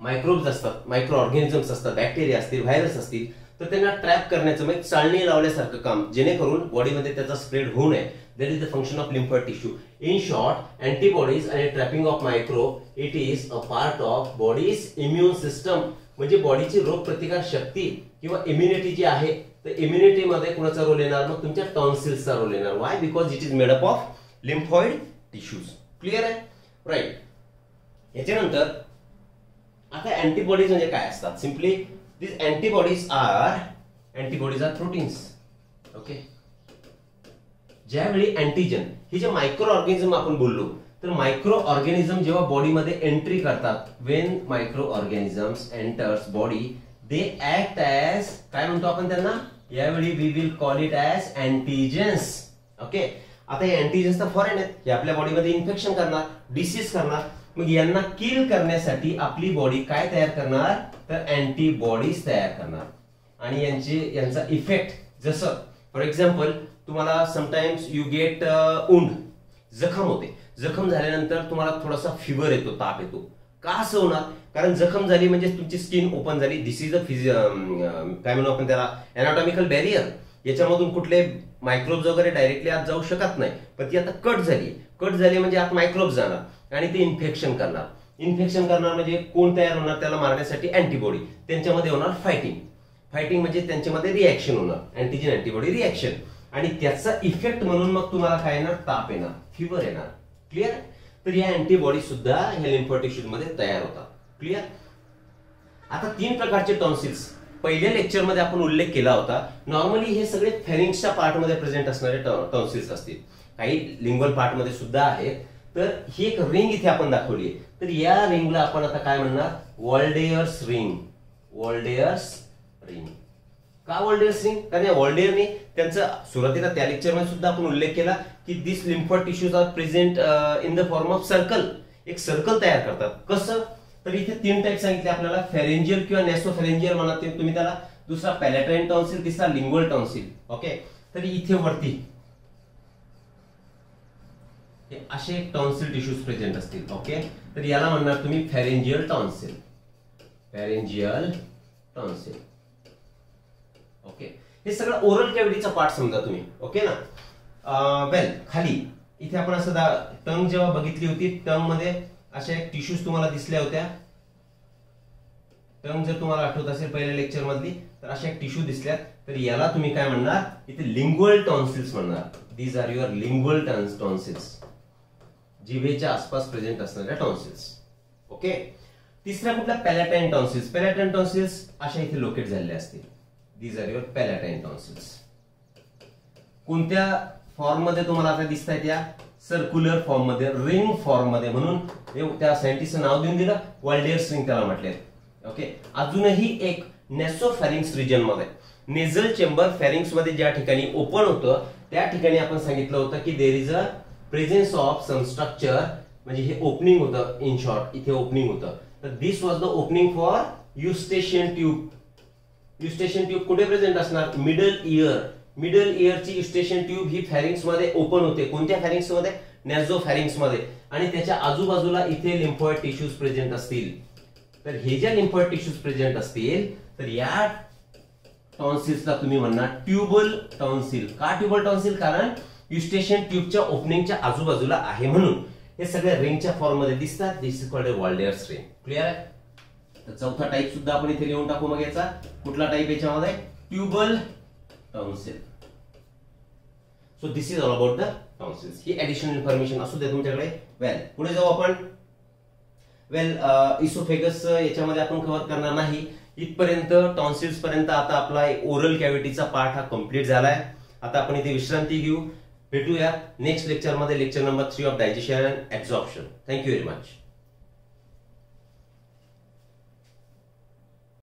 मायक्रोब्स असतात मायक्रो ऑर्गॅनिझम्स असतात बॅक्टेरिया असतील व्हायरस असतील तर त्यांना ट्रॅप करण्याचं म्हणजे चाळणी लावल्यासारखं काम, जेणेकरून बॉडीमध्ये त्याचा स्प्रेड होऊ नये. That is the function of lymphoid tissue. In short, antibodies and trapping of microbe it is a part of body's immune system. म्हणजे बॉडीची रोगप्रतिकार शक्ती किंवा इम्युनिटी जी आहे, तर इम्युनिटी मध्ये कोणाचा रोल येणार? मग तुमच्या टॉन्सिल्सचा रोल येणार. Why? Because it is made up of lymphoid tissues. Clear आहे? राईट. याच्यानंतर आता अँटीबॉडीज म्हणजे काय असतात? Simply this antibodies are antibodies are proteins. Okay, ज्यावेळी अँटीजन हे जे मायक्रो ऑर्गॅनिझम आपण बोललो, तर मायक्रो ऑर्गॅनिझम जेव्हा बॉडीमध्ये एंट्री करतात, when micro organisms enters body they act as, काय म्हणतो आपण त्यांना? यावेळी we will call it as antigens. Okay, आता हे अँटीजन्स तर फॉरेन आहेत, हे आपल्या बॉडीमध्ये इन्फेक्शन करणार, डिसीज करणार. मग यांना किल करण्यासाठी आपली बॉडी काय तयार करणार? तर अँटीबॉडीज तयार करणार. आणि यांचे यांचा इफेक्ट, जसं फॉर एक्झाम्पल तुम्हाला समटाइम्स यू गेट उंड, जखम होते, जखम झाल्यानंतर तुम्हाला थोडासा फिवर येतो, ताप येतो. का असं होणार? कारण जखम झाली म्हणजे तुमची स्किन ओपन झाली. दिस इज अ काय म्हणू आपण त्याला, एनाटॉमिकल बॅरियर. याच्यामधून कुठले मायक्रोब्स वगैरे डायरेक्टली आत जाऊ शकत नाही, पण ती आता कट झाली. कट झाली म्हणजे आत मायक्रोब्स जाणार आणि ते इन्फेक्शन करणार. इन्फेक्शन करणार म्हणजे कोण तयार होणार त्याला मारण्यासाठी? अँटीबॉडी. त्यांच्यामध्ये होणार फायटिंग. फायटिंग म्हणजे त्यांच्यामध्ये रिॲक्शन होणार, अँटीजन अँटीबॉडी रिॲक्शन. आणि त्याचा इफेक्ट म्हणून मग तुम्हाला काय येणार? ताप येणार, फिवर येणार. क्लिअर? तर या अँटीबॉडी सुद्धा ह्या लिम्फॉइड टिश्यू मध्ये तयार होतात. क्लिअर? आता तीन प्रकारचे टॉन्सिल्स पहिल्या लेक्चर मध्ये आपण उल्लेख केला होता. नॉर्मली हे सगळे फेरिंग्सच्या पार्ट मध्ये प्रेझेंट असणारे टॉन्सिल्स असतील, काही लिंग्वल पार्ट मध्ये सुद्धा आहेत. तर ही एक रिंग इथे आपण दाखवली आहे, तर या रिंगला आपण आता काय म्हणणार? Waldeyer's ring. Waldeyer's ring. का वॉल्डेयर्स रिंग? कारण या वॉल्डेयरने त्यांचा सुरुवातीला त्या लेक्चर मध्ये सुद्धा आपण उल्लेख केला की this lymphoid tissues are present in the form of circle. एक सर्कल तयार करतात. कसं? तर इथे तीन टाइप सांगितले आपल्याला, फेरेंजियल किंवा नेसोफेरेंजियल म्हणत तुम्ही त्याला, दुसरा पॅलेटाइन टॉन्सिल, तिसरा लिंग्वल टॉन्सिल. ओके, तर इथे वरती असे टॉन्सिल टिश्यूज प्रेझेंट असतील. ओके, तर याला म्हणणार तुम्ही pharyngeal tonsil. Pharyngeal tonsil. Okay, हे सगळं ओरल कॅव्हिटीचा पार्ट समजा तुम्ही. ओके ना. आ, वेल, खाली इथे आपण असं टंग जेव्हा बघितली होती, टंग मध्ये अशा एक टिश्यूज तुम्हाला दिसल्या होत्या. टंग जर तुम्हाला आठवत असेल पहिल्या लेक्चर मधली, तर अशा एक टिश्यू दिसल्यात. तर याला तुम्ही काय म्हणणार? इथे लिंग्वल टॉन्सिल्स म्हणणार. These are your lingual tonsils, जिभेच्या आसपास प्रेझेंट असणाऱ्या टॉन्सिल्स. ओके, तिसरा कुठला? पॅलेटाइन टॉन्सिल्स. पॅलेटाइन टॉन्सिल्स अशा इथे लोकेट झालेले असतील. These are your palatine tonsils. कोणत्या फॉर्म मध्ये तुम्हाला आता दिसत आहेत? या सर्क्युलर फॉर्म मध्ये, रिंग फॉर्म मध्ये. म्हणून त्या सायंटिस्टचं नाव देऊन दिलं, वॉल्डेयर्स रिंग त्याला म्हटले. ओके, अजूनही एक नेसोफेरिंग्स रिजन मध्ये, नेझल चेंबर फेरिंग्स मध्ये ज्या ठिकाणी ओपन होतं, त्या ठिकाणी आपण सांगितलं होतं की there is a presence of some structure. म्हणजे हे ओपनिंग होतं. इन शॉर्ट, इथे ओपनिंग होतं. तर this was the opening for Eustachian tube. Eustachian tube कुठे प्रेझेंट असणार? Middle ear. मिडल इयरची युस्टेशियन ट्यूब ही फेरिंग्स मध्ये ओपन होते. कोणत्या फेरिंग्स मध्ये? नॅझो फेरिंग्स मध्ये. आणि त्याच्या आजूबाजूला इथे लिम्फॉइड टिश्यूज प्रेझेंट असतील. तर हे ज्या लिम्फॉइड टिश्यूज प्रेझेंट असतील, तर या टॉन्सिल्सला तुम्ही म्हणणार ट्यूबल टॉन्सिल. का ट्यूबल टॉन्सिल? कारण युस्टेशियन ट्यूबच्या ओपनिंगच्या आजूबाजूला आहे, म्हणून हे सगळ्या रिंगच्या फॉर्म मध्ये दिसतात. This is called a Waldeyer's ring. Clear आहे? तर चौथा टाइप सुद्धा आपण इथे लिहून टाकू. मग याचा कुठला टाइप याच्यामध्ये? Tubal tonsil. So this is all about the tonsils. ही ऍडिशनल इन्फॉर्मेशन असू दे तुमच्याकडे. वेल, पुढे जाऊ आपण. वेल, इसोफेगस याच्यामध्ये आपण कव्हर करणार नाही. इथपर्यंत टॉन्सिल्स पर्यंत आता आपला ओरल कॅव्हिटीचा पार्ट हा कंप्लीट झालाय. आता आपण इथे विश्रांती घेऊ. भेटूया नेक्स्ट लेक्चरमध्ये, lecture number three of digestion and absorption. Thank you very much.